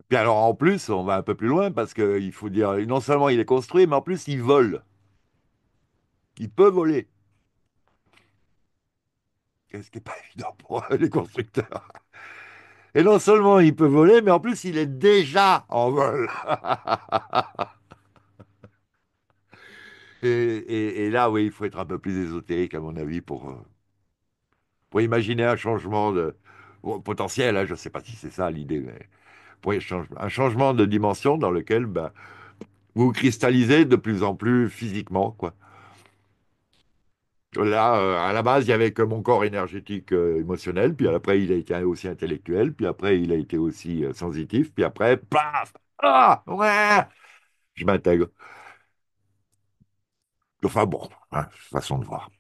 Puis alors, en plus, on va un peu plus loin, parce qu'il faut dire, non seulement il est construit, mais en plus, il vole. Il peut voler. Ce qui n'est pas évident pour les constructeurs. Et non seulement il peut voler, mais en plus il est déjà en vol. et là, oui, il faut être un peu plus ésotérique, à mon avis, pour imaginer un changement de potentiel. Hein, je ne sais pas si c'est ça l'idée, mais pour un changement de dimension dans lequel ben, vous cristallisez de plus en plus physiquement, quoi. Là, à la base, il n'y avait que mon corps énergétique émotionnel, puis après, il a été aussi intellectuel, puis après, il a été aussi sensitif, puis après, paf! Ah! Ouais! Je m'intègre. Enfin bon, hein, façon de voir.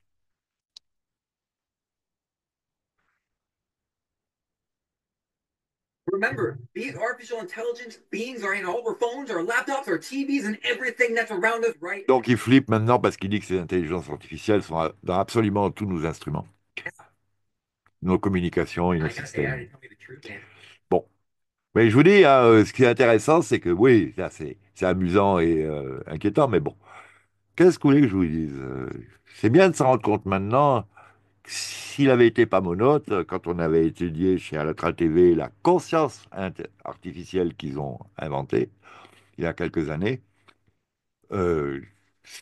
Remember, these artificial intelligence beings are in all our phones, our laptops, our TVs, and everything that's around us, right? Donc il flippe maintenant parce qu'il dit que ces intelligences artificielles sont dans absolument tous nos instruments, nos communications et nos systèmes. Bon, mais je vous dis, hein, ce qui est intéressant, c'est que oui, ça c'est amusant et inquiétant, mais bon, qu'est-ce que vous voulez que je vous dise? C'est bien de s'en rendre compte maintenant. S'il avait été pas monote, quand on avait étudié chez Alatra TV la conscience artificielle qu'ils ont inventée il y a quelques années,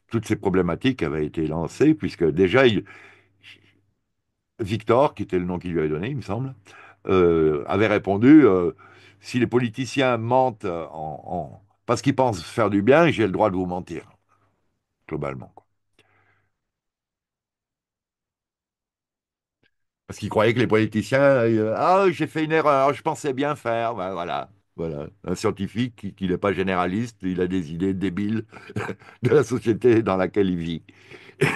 toutes ces problématiques avaient été lancées, puisque déjà, Victor, qui était le nom qu'il lui avait donné, il me semble, avait répondu « Si les politiciens mentent parce qu'ils pensent faire du bien, j'ai le droit de vous mentir, globalement. » Parce qu'ils croyaient que les politiciens, ah, j'ai fait une erreur, je pensais bien faire. Ben, voilà. Voilà, un scientifique qui n'est pas généraliste, il a des idées débiles de la société dans laquelle il vit.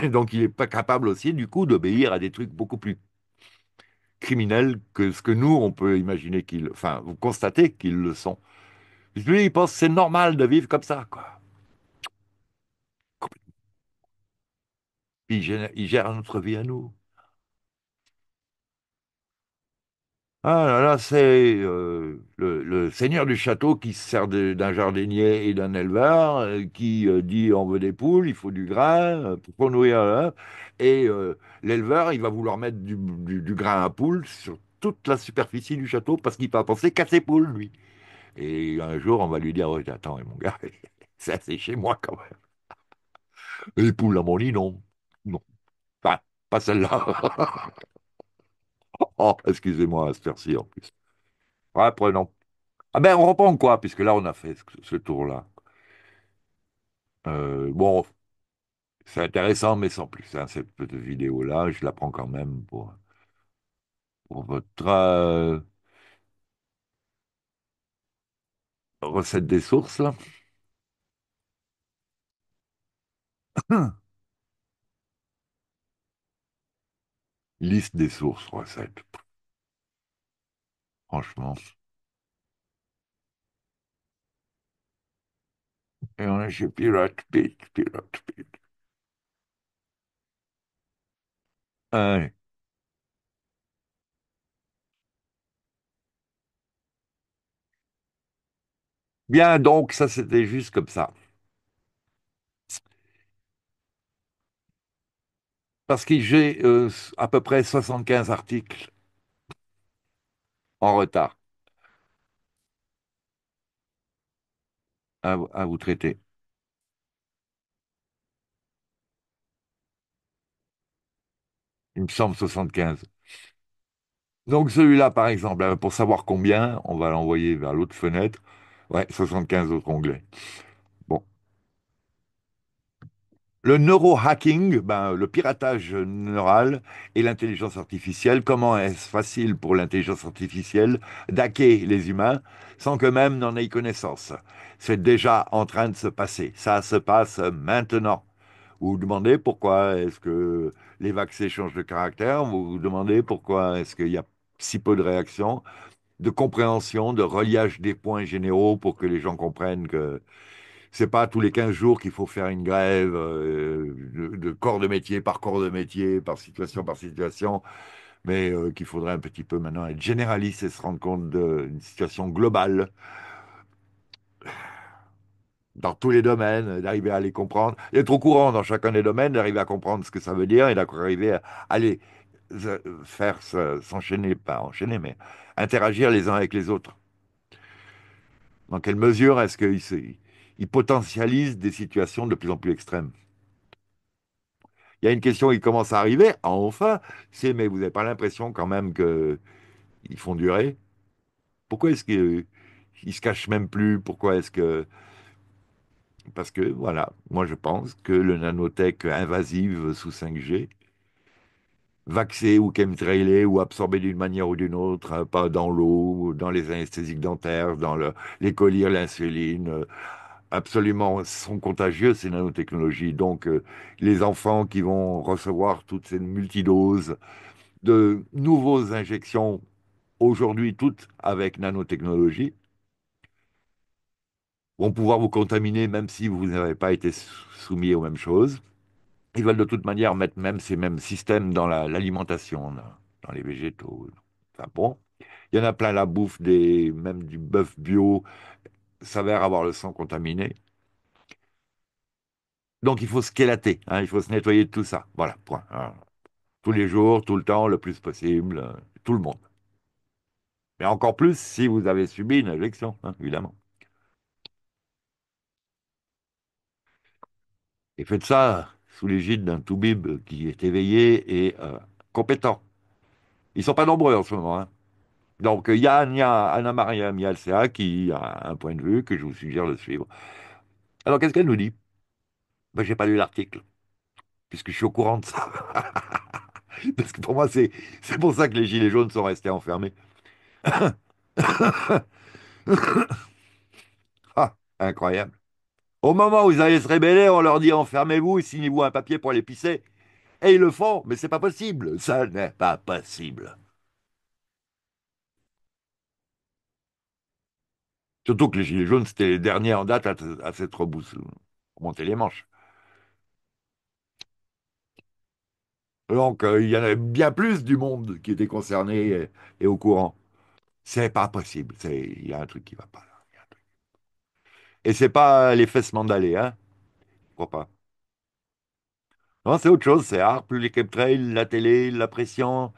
Et donc il n'est pas capable aussi, du coup, d'obéir à des trucs beaucoup plus criminels que ce que nous, on peut imaginer qu'ils... Enfin, vous constatez qu'ils le sont. Lui, il pense que c'est normal de vivre comme ça, quoi. Il gère notre vie à nous. Ah là là, c'est le seigneur du château qui se sert d'un jardinier et d'un éleveur, qui dit on veut des poules, il faut du grain pour nourrir. Et l'éleveur, il va vouloir mettre du grain à poules sur toute la superficie du château parce qu'il va penser qu'à ses poules, lui. Et un jour, on va lui dire, oh, attends, mon gars, ça c'est chez moi quand même. Les poules à mon lit, non. Non. Enfin, pas celle-là. Oh, excusez-moi, à cette heure-ci en plus. Ouais, prenons. Ah ben, on reprend quoi, puisque là, on a fait ce tour-là. Bon, c'est intéressant, mais sans plus. Hein, cette petite vidéo-là, je la prends quand même pour votre recette des sources, là. Liste des sources, recettes. Franchement. Et on est chez Pirate Pete, Pirate Pete. Allez. Bien, donc, ça, c'était juste comme ça. Parce que j'ai à peu près 75 articles en retard à vous traiter. Il me semble 75. Donc celui-là, par exemple, pour savoir combien, on va l'envoyer vers l'autre fenêtre. Ouais, 75 autres onglets. Le neurohacking, ben, le piratage neural et l'intelligence artificielle. Comment est-ce facile pour l'intelligence artificielle d'hacker les humains sans qu'eux-mêmes n'en aient connaissance? C'est déjà en train de se passer. Ça se passe maintenant. Vous vous demandez pourquoi est-ce que les vaccins changent de caractère. Vous vous demandez pourquoi est-ce qu'il y a si peu de réactions, de compréhension, de reliage des points généraux pour que les gens comprennent que... C'est pas tous les 15 jours qu'il faut faire une grève de corps de métier, par situation, mais qu'il faudrait un petit peu maintenant être généraliste et se rendre compte d'une situation globale dans tous les domaines, d'arriver à les comprendre, d'être au courant dans chacun des domaines, d'arriver à comprendre ce que ça veut dire et d'arriver à les faire s'enchaîner, pas enchaîner, mais interagir les uns avec les autres. Dans quelle mesure est-ce qu'ils il potentialise des situations de plus en plus extrêmes. Il y a une question qui commence à arriver, enfin, c'est mais vous n'avez pas l'impression quand même qu'ils font durer? Pourquoi est-ce qu'ils ne se cachent même plus? Pourquoi est-ce que... Parce que, voilà, moi je pense que le nanotech invasive sous 5G, vaxé ou chemtrailé ou absorbé d'une manière ou d'une autre, pas dans l'eau, dans les anesthésiques dentaires, dans les collyres, l'insuline... Absolument, sont contagieux ces nanotechnologies. Donc, les enfants qui vont recevoir toutes ces multidoses de nouvelles injections, aujourd'hui toutes avec nanotechnologie, vont pouvoir vous contaminer même si vous n'avez pas été soumis aux mêmes choses. Ils veulent de toute manière mettre même ces mêmes systèmes dans l'alimentation, dans les végétaux. Enfin bon, il y en a plein la bouffe, même du bœuf bio, s'avère avoir le sang contaminé. Donc il faut se chélater, hein, il faut se nettoyer de tout ça. Voilà, point. Alors, tous les jours, tout le temps, le plus possible, tout le monde. Mais encore plus si vous avez subi une injection, hein, évidemment. Et faites ça sous l'égide d'un toubib qui est éveillé et compétent. Ils ne sont pas nombreux en ce moment, hein. Donc, il y a Anna-Maria Mihalcea qui a un point de vue que je vous suggère de suivre. Alors, qu'est-ce qu'elle nous dit? Ben, je n'ai pas lu l'article, puisque je suis au courant de ça. Parce que pour moi, c'est pour ça que les gilets jaunes sont restés enfermés. Ah, incroyable. Au moment où ils allaient se rébeller, on leur dit enfermez-vous et signez-vous un papier pour aller pisser. Et ils le font, mais c'est pas possible. Ça n'est pas possible. Surtout que les gilets jaunes, c'était les derniers en date à s'être remonté les manches. Donc, il y en avait bien plus du monde qui était concerné et au courant. C'est pas possible. Il y a un truc qui va pas là. Et c'est pas les fesses mandalées, hein? Je crois pas. Non, c'est autre chose. C'est harpe, les chemtrails, la télé, la pression.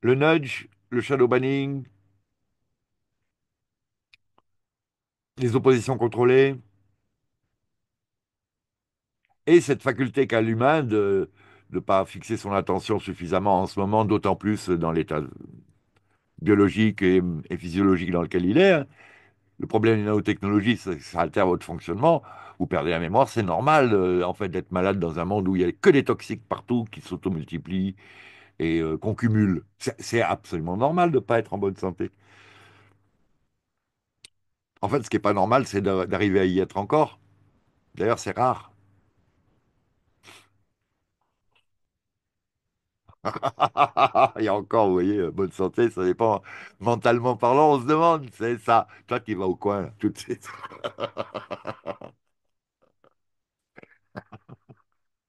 Le nudge, le shadow banning, les oppositions contrôlées, et cette faculté qu'a l'humain de ne pas fixer son attention suffisamment en ce moment, d'autant plus dans l'état biologique et physiologique dans lequel il est. Le problème des nanotechnologies, c'est que ça altère votre fonctionnement. Vous perdez la mémoire, c'est normal en fait, d'être malade dans un monde où il n'y a que des toxiques partout qui s'auto-multiplient et qu'on cumule. C'est absolument normal de ne pas être en bonne santé. En fait, ce qui n'est pas normal, c'est d'arriver à y être encore. D'ailleurs, c'est rare. Et encore, vous voyez, bonne santé, ça dépend. Mentalement parlant, on se demande, c'est ça. Toi qui vas au coin, là, tout de suite.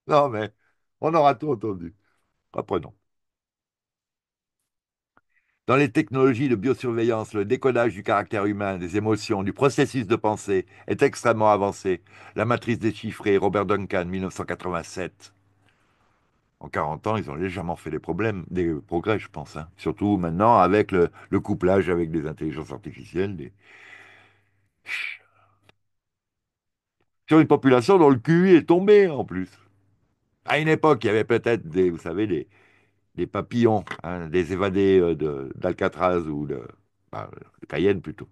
Non, mais on aura tout entendu. Apprenons. Dans les technologies de biosurveillance, le décodage du caractère humain, des émotions, du processus de pensée est extrêmement avancé. La matrice déchiffrée, Robert Duncan, 1987. En 40 ans, ils ont légèrement fait des progrès, je pense. Hein. Surtout maintenant, avec le couplage avec des intelligences artificielles. Sur une population dont le QI est tombé, en plus. À une époque, il y avait peut-être, vous savez, des papillons, hein, des évadés d'Alcatraz ou de Cayenne plutôt,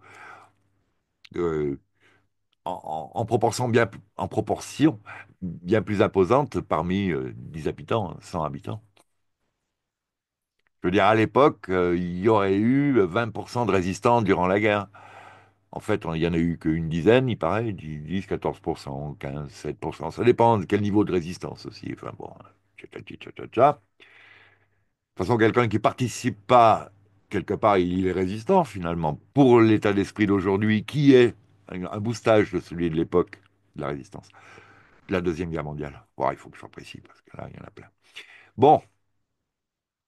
en proportion bien plus imposante parmi 10 habitants, 100 habitants. Je veux dire, à l'époque, il y aurait eu 20% de résistants durant la guerre. En fait, il n'y en a eu qu'une dizaine, il paraît, 10, 14%, 15, 7%. Ça dépend de quel niveau de résistance aussi. Enfin bon, tcha. De toute façon, quelqu'un qui ne participe pas, quelque part, il est résistant, finalement, pour l'état d'esprit d'aujourd'hui, qui est un boostage de celui de l'époque de la résistance, de la Deuxième Guerre mondiale. Bon, il faut que je sois précis, parce que là, il y en a plein. Bon,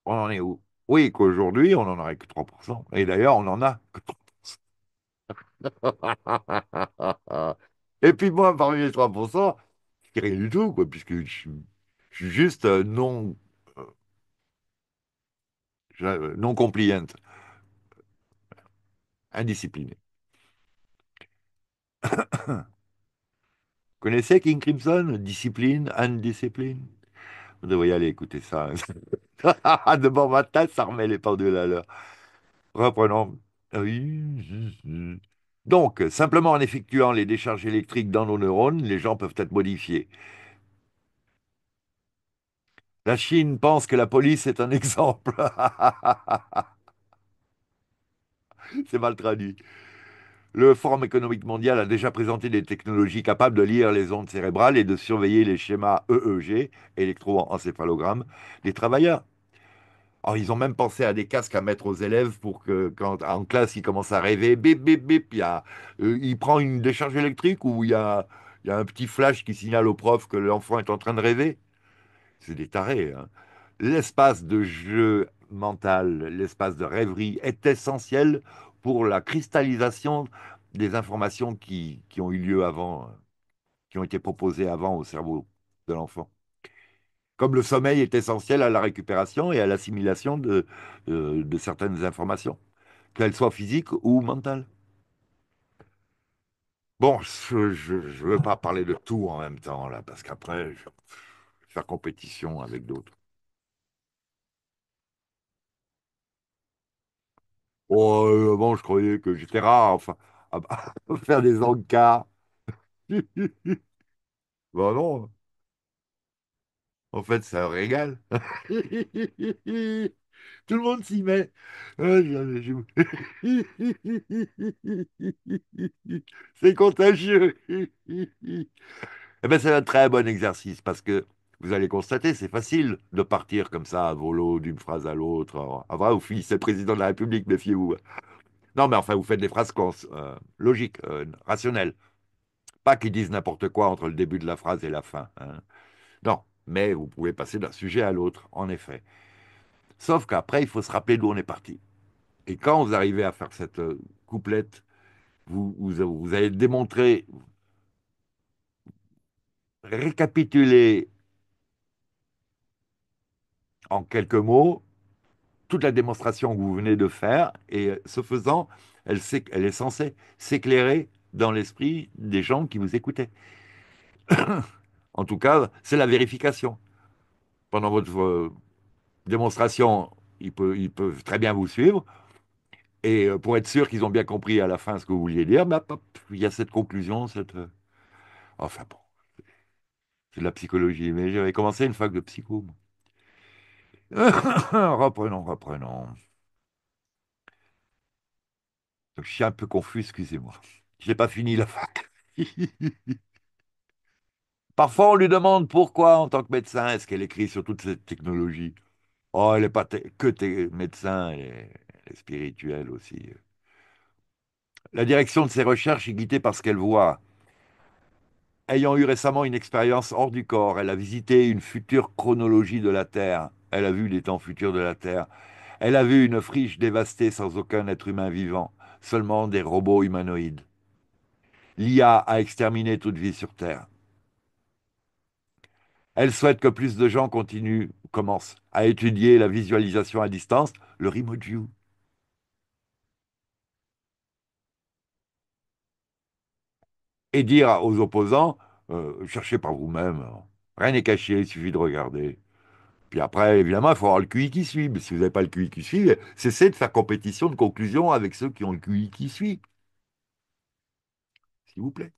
on en est où? Oui, qu'aujourd'hui, on n'en aurait que 3%. Et d'ailleurs, on n'en a que 3%. Et puis moi, parmi les 3%, c'est rien du tout, quoi, puisque je suis juste non compliant, indiscipliné. Vous connaissez King Crimson? Discipline, indiscipline. Vous devriez aller écouter ça. De bon matin, ça remet les pendules à l'heure. Reprenons. Donc, simplement en effectuant les décharges électriques dans nos neurones, les gens peuvent être modifiés. La Chine pense que la police est un exemple. C'est mal traduit. Le Forum économique mondial a déjà présenté des technologies capables de lire les ondes cérébrales et de surveiller les schémas EEG, électroencéphalogramme, des travailleurs. Alors, ils ont même pensé à des casques à mettre aux élèves pour que, quand en classe, ils commencent à rêver, bip, bip, bip, il prend une décharge électrique ou il y a un petit flash qui signale au prof que l'enfant est en train de rêver. C'est des tarés. Hein. L'espace de jeu mental, l'espace de rêverie est essentiel pour la cristallisation des informations qui ont eu lieu avant, qui ont été proposées avant au cerveau de l'enfant. Comme le sommeil est essentiel à la récupération et à l'assimilation de certaines informations, qu'elles soient physiques ou mentales. Bon, je ne veux pas parler de tout en même temps, là, parce qu'après... faire compétition avec d'autres. Oh, avant, je croyais que j'étais rare, enfin, à faire des encarts. Bah non, en fait, ça régale. Tout le monde s'y met. Ah, c'est contagieux. Eh ben, c'est un très bon exercice parce que vous allez constater, c'est facile de partir comme ça à volo d'une phrase à l'autre. Ah, vrai ou fille, c'est président de la République, méfiez-vous. Non, mais enfin, vous faites des phrases logiques, rationnelles. Pas qu'ils disent n'importe quoi entre le début de la phrase et la fin, hein. Non, mais vous pouvez passer d'un sujet à l'autre, en effet. Sauf qu'après, il faut se rappeler d'où on est parti. Et quand vous arrivez à faire cette couplette, vous allez démontrer, récapituler en quelques mots toute la démonstration que vous venez de faire, et ce faisant, elle est censée s'éclairer dans l'esprit des gens qui vous écoutaient. En tout cas, c'est la vérification. Pendant votre démonstration, ils peuvent très bien vous suivre, et pour être sûr qu'ils ont bien compris à la fin ce que vous vouliez dire, bah, pop, il y a cette conclusion, Enfin bon, c'est de la psychologie, mais j'avais commencé une fac de psycho, moi. Reprenons. Je suis un peu confus, excusez-moi. Je n'ai pas fini la fac. Parfois, on lui demande pourquoi, en tant que médecin, est-ce qu'elle écrit sur toute cette technologie? Oh, elle n'est pas médecin, elle est spirituelle aussi. La direction de ses recherches est guidée par ce qu'elle voit. Ayant eu récemment une expérience hors du corps, elle a visité une future chronologie de la Terre. Elle a vu les temps futurs de la Terre. Elle a vu une friche dévastée sans aucun être humain vivant, seulement des robots humanoïdes. L'IA a exterminé toute vie sur Terre. Elle souhaite que plus de gens commencent à étudier la visualisation à distance, le remote view. Et dire aux opposants, cherchez par vous-même, rien n'est caché, il suffit de regarder. Puis après, évidemment, il faut avoir le QI qui suit. Mais si vous n'avez pas le QI qui suit, cessez de faire compétition de conclusion avec ceux qui ont le QI qui suit. S'il vous plaît.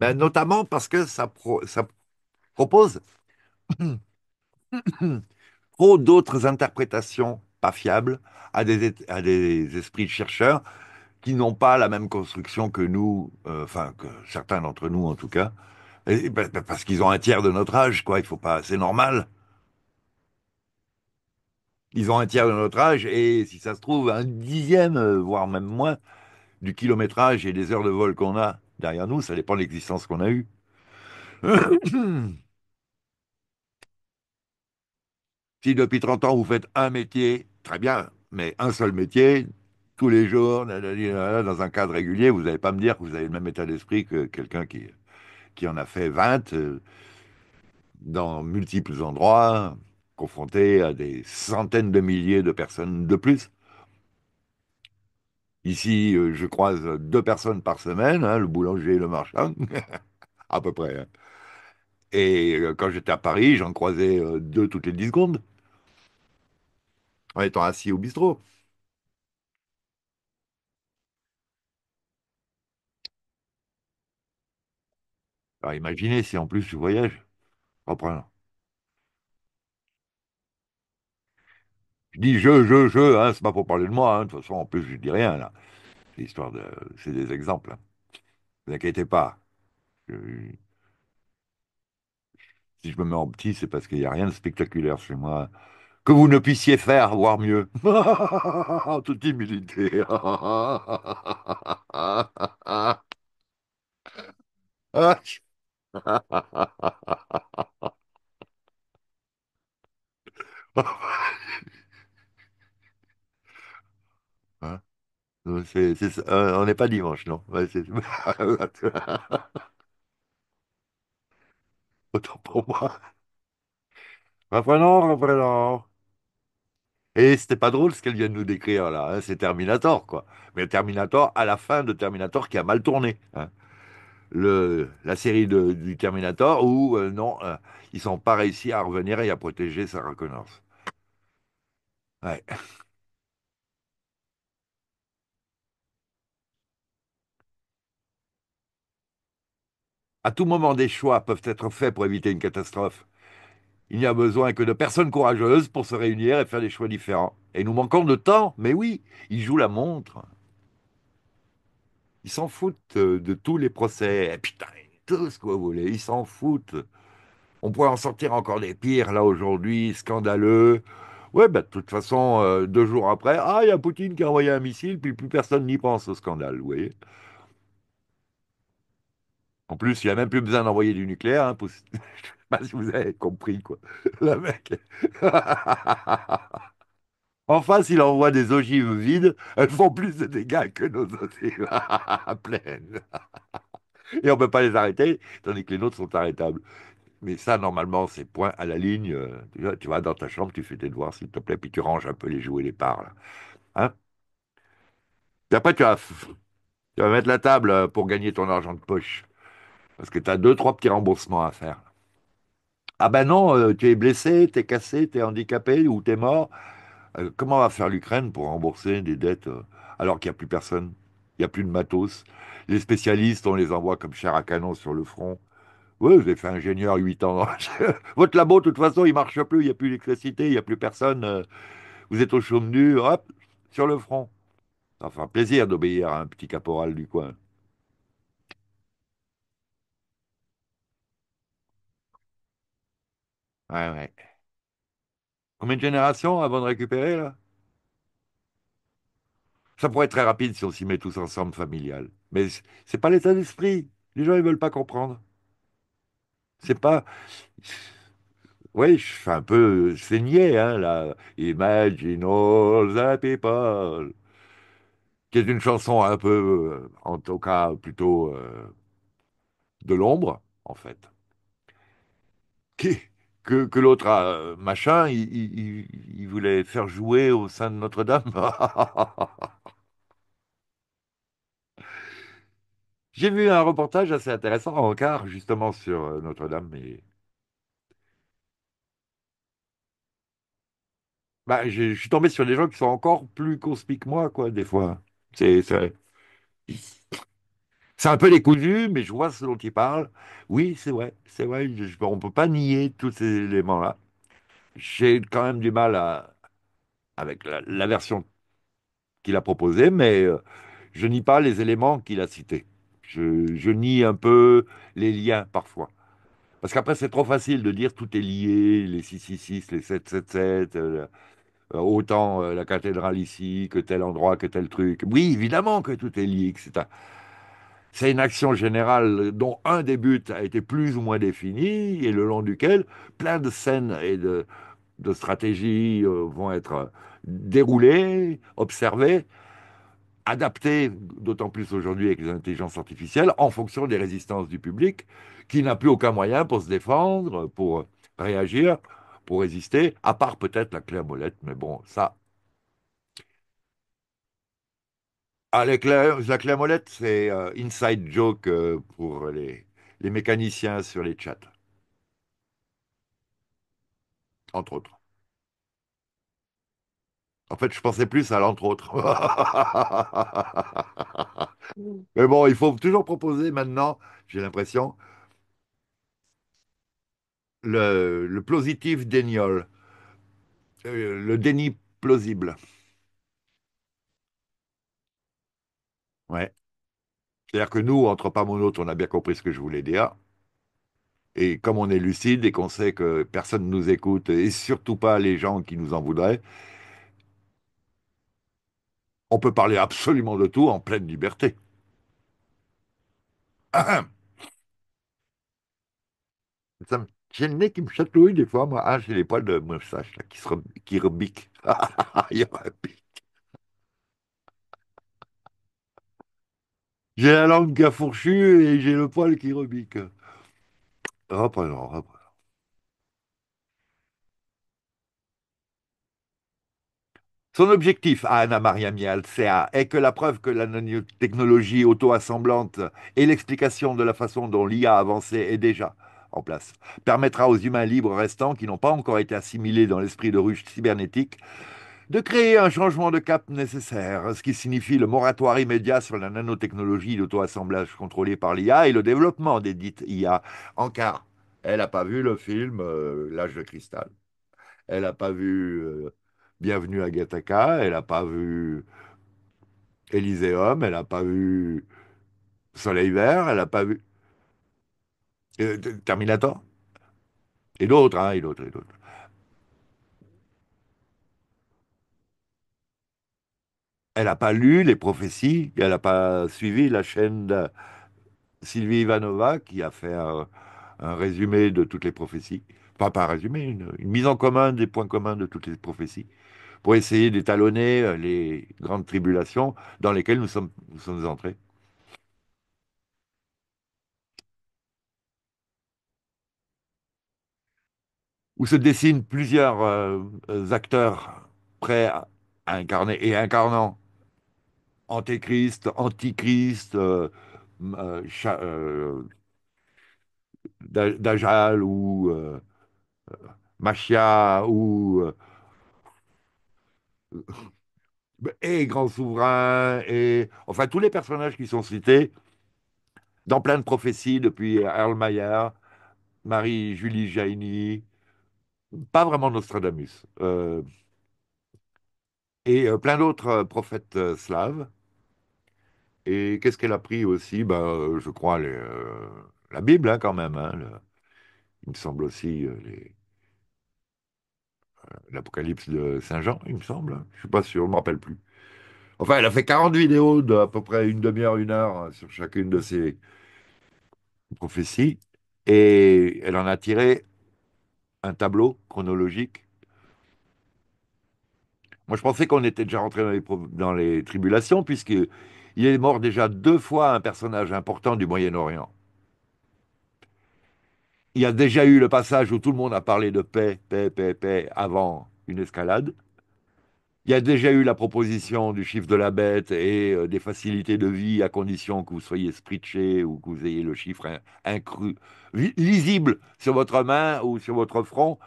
Ben, notamment parce que ça propose trop d'autres interprétations pas fiables à des esprits de chercheurs qui n'ont pas la même construction que nous, enfin que certains d'entre nous en tout cas, parce qu'ils ont un tiers de notre âge, quoi. Il faut pas, c'est normal. Ils ont un tiers de notre âge et si ça se trouve un dixième, voire même moins, du kilométrage et des heures de vol qu'on a derrière nous. Ça dépend de l'existence qu'on a eue. Si depuis 30 ans vous faites un métier, très bien, mais un seul métier, tous les jours, dans un cadre régulier, vous n'allez pas me dire que vous avez le même état d'esprit que quelqu'un qui en a fait 20 dans multiples endroits, confronté à des centaines de milliers de personnes de plus. Ici, je croise 2 personnes par semaine, hein, le boulanger et le marchand, à peu près, hein. Et quand j'étais à Paris, j'en croisais 2 toutes les 10 secondes, en étant assis au bistrot. Alors imaginez si en plus je voyage. Reprenons. Je dis je, hein, c'est pas pour parler de moi, hein, de toute façon, en plus, je dis rien, là. C'est histoire de... C'est des exemples, hein. Ne vous inquiétez pas. Je- Si je me mets en petit, c'est parce qu'il n'y a rien de spectaculaire chez moi. Que vous ne puissiez faire, voire mieux. En toute humilité. Hein. On n'est pas dimanche, non? Ouais, autant pour moi. Reprenons. Et c'était pas drôle ce qu'elle vient de nous décrire là, hein, c'est Terminator, quoi. Mais Terminator, à la fin de Terminator qui a mal tourné, hein. La série du Terminator où, non, ils n'ont pas réussi à revenir et à protéger Sarah Connors. Ouais. À tout moment, des choix peuvent être faits pour éviter une catastrophe. Il n'y a besoin que de personnes courageuses pour se réunir et faire des choix différents. Et nous manquons de temps, mais oui, ils jouent la montre. Ils s'en foutent de tous les procès. Et putain, tout ce que vous voulez, ils s'en foutent. On pourrait en sortir encore des pires, là, aujourd'hui, scandaleux. Ouais, bah, de toute façon, 2 jours après, ah, il y a Poutine qui a envoyé un missile, puis plus personne n'y pense au scandale, vous voyez. En plus, il n'a même plus besoin d'envoyer du nucléaire, hein, pour... je ne sais pas si vous avez compris, quoi. Le mec. En face, il envoie des ogives vides, elles font plus de dégâts que nos ogives pleines. Et on ne peut pas les arrêter, tandis que les nôtres sont arrêtables. Mais ça, normalement, c'est point à la ligne. Tu vas dans ta chambre, tu fais tes devoirs, s'il te plaît, puis tu ranges un peu les jouets, les parts, là. Hein? Et après, tu vas mettre la table pour gagner ton argent de poche. Parce que tu as 2-3 petits remboursements à faire. Ah ben non, tu es blessé, tu es cassé, tu es handicapé ou tu es mort. Comment va faire l'Ukraine pour rembourser des dettes alors qu'il n'y a plus personne? Il n'y a plus de matos. Les spécialistes, on les envoie comme chair à canon sur le front. Oui, j'ai fait ingénieur 8 ans. Votre labo, de toute façon, il ne marche plus. Il n'y a plus d'électricité, il n'y a plus personne. Vous êtes au chaume nu, hop, sur le front. Enfin, plaisir d'obéir à un petit caporal du coin. Ouais. Combien de générations avant de récupérer, là? Ça pourrait être très rapide si on s'y met tous ensemble, familial. Mais c'est pas l'état d'esprit. Les gens, ils veulent pas comprendre. C'est pas... Oui, je fais un peu saigné, hein, là. Imagine all the people. Qui est une chanson un peu, en tout cas, plutôt de l'ombre, en fait. Qui... Que l'autre machin, il voulait faire jouer au sein de Notre-Dame. J'ai vu un reportage assez intéressant en quart, justement, sur Notre-Dame. Et... Bah, je suis tombé sur des gens qui sont encore plus conspis que moi, quoi, des fois. C'est un peu décousu, mais je vois ce dont il parle. Oui, c'est vrai, on ne peut pas nier tous ces éléments-là. J'ai quand même du mal avec la version qu'il a proposée, mais je nie pas les éléments qu'il a cités. Je nie un peu les liens parfois. Parce qu'après, c'est trop facile de dire tout est lié, les 666, les 777, autant la cathédrale ici, que tel endroit, que tel truc. Oui, évidemment que tout est lié, etc. C'est une action générale dont un des buts a été plus ou moins défini et le long duquel plein de scènes et de stratégies vont être déroulées, observées, adaptées, d'autant plus aujourd'hui avec les intelligences artificielles, en fonction des résistances du public qui n'a plus aucun moyen pour se défendre, pour réagir, pour résister, à part peut-être la clairmolette, mais bon, ça... Ah, la clairmolette, c'est inside joke pour les mécaniciens sur les chats. Entre autres. En fait, je pensais plus à l'entre autres. Mais bon, il faut toujours proposer maintenant, j'ai l'impression, le plausitif déniol, le déni plausible. Ouais. C'est-à-dire que nous, entre pas mon autre, on a bien compris ce que je voulais dire. Et comme on est lucide et qu'on sait que personne ne nous écoute, et surtout pas les gens qui nous en voudraient, on peut parler absolument de tout en pleine liberté. Ahem. J'ai le nez qui me chatouille des fois, moi. Ah, j'ai les poils de moustache là, qui rebiquent. Il rebique. J'ai la langue gafourchue et j'ai le poil qui rebique. Reprenons, reprenons. Son objectif à Anna-Maria Mihalcea est que la preuve que la nanotechnologie auto-assemblante et l'explication de la façon dont l'IA avancée est déjà en place permettra aux humains libres restants qui n'ont pas encore été assimilés dans l'esprit de ruche cybernétique de créer un changement de cap nécessaire, ce qui signifie le moratoire immédiat sur la nanotechnologie, l'auto-assemblage contrôlé par l'IA et le développement des dites IA. En car, elle n'a pas vu le film L'Âge de Cristal. Elle n'a pas vu Bienvenue à Gattaca, elle n'a pas vu Élyséeum, elle n'a pas vu Soleil Vert, elle n'a pas vu Terminator. Et d'autres, hein, et d'autres, et d'autres. Elle n'a pas lu les prophéties, elle n'a pas suivi la chaîne de Sylvie Ivanova qui a fait un résumé de toutes les prophéties. Enfin, pas un résumé, une mise en commun des points communs de toutes les prophéties pour essayer d'étalonner les grandes tribulations dans lesquelles nous sommes entrés. Où se dessinent plusieurs acteurs prêts à incarner et incarnant Antéchrist, Antichrist, Dajjal ou Machia ou et Grand Souverain, et enfin tous les personnages qui sont cités dans plein de prophéties depuis Earl Mayer, Marie-Julie Jaini. Pas vraiment Nostradamus, et plein d'autres prophètes slaves. Et qu'est-ce qu'elle a pris aussi? Je crois la Bible, hein, quand même. Hein, il me semble aussi l'Apocalypse de Saint Jean, il me semble. Je ne suis pas sûr, je ne me rappelle plus. Enfin, elle a fait 40 vidéos d'à peu près une demi-heure, une heure sur chacune de ces prophéties. Et elle en a tiré un tableau chronologique. Moi, je pensais qu'on était déjà rentré dans les tribulations, puisqu'il est mort déjà 2 fois un personnage important du Moyen-Orient. Il y a déjà eu le passage où tout le monde a parlé de paix, paix, paix, paix, avant une escalade. Il y a déjà eu la proposition du chiffre de la bête et des facilités de vie à condition que vous soyez spritché ou que vous ayez le chiffre incru, lisible sur votre main ou sur votre front.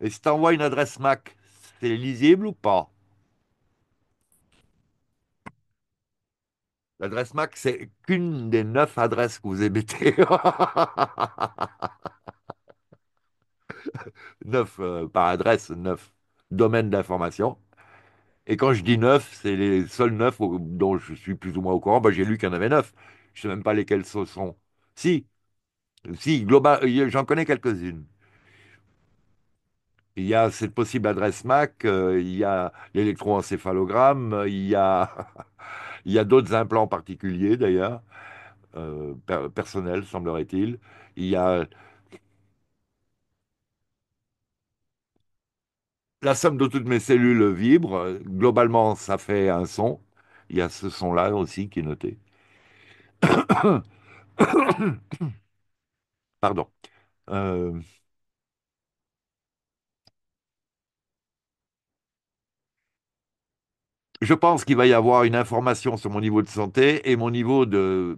Et si tu envoies une adresse MAC, c'est lisible ou pas? L'adresse MAC, c'est qu'une des 9 adresses que vous émettez. 9 par adresse, 9. Domaine d'information. Et quand je dis 9, c'est les seuls 9 dont je suis plus ou moins au courant. J'ai lu qu'il y en avait 9. Je ne sais même pas lesquels ce sont. Si j'en connais quelques-unes. Il y a cette possible adresse MAC, il y a l'électroencéphalogramme, il y a d'autres implants particuliers d'ailleurs, personnels, semblerait-il. Il y a la somme de toutes mes cellules vibre. Globalement, ça fait un son. Il y a ce son-là aussi qui est noté. Pardon. Je pense qu'il va y avoir une information sur mon niveau de santé et mon niveau de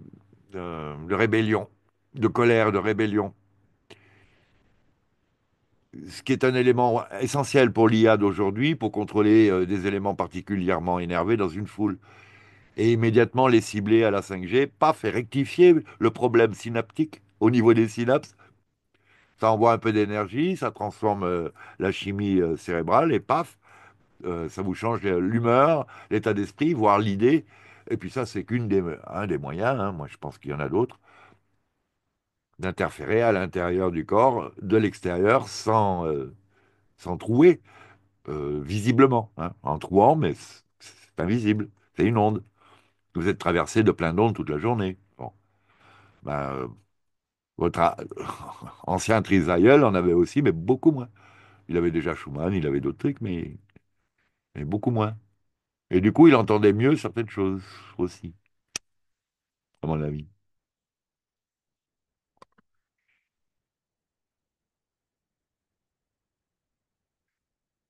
rébellion, de colère, de rébellion. Ce qui est un élément essentiel pour l'IA d'aujourd'hui, pour contrôler des éléments particulièrement énervés dans une foule. Et immédiatement les cibler à la 5G, paf, et rectifier le problème synaptique au niveau des synapses. Ça envoie un peu d'énergie, ça transforme la chimie cérébrale, et paf, ça vous change l'humeur, l'état d'esprit, voire l'idée. Et puis ça, c'est un des moyens, hein. Moi je pense qu'il y en a d'autres, d'interférer à l'intérieur du corps, de l'extérieur, sans trouer, visiblement. Hein. En trouant, mais c'est invisible, c'est une onde. Vous êtes traversé de plein d'ondes toute la journée. Bon. Votre ancien trisaïeul en avait aussi, mais beaucoup moins. Il avait déjà Schumann, il avait d'autres trucs, mais beaucoup moins. Et du coup, il entendait mieux certaines choses aussi, à mon avis.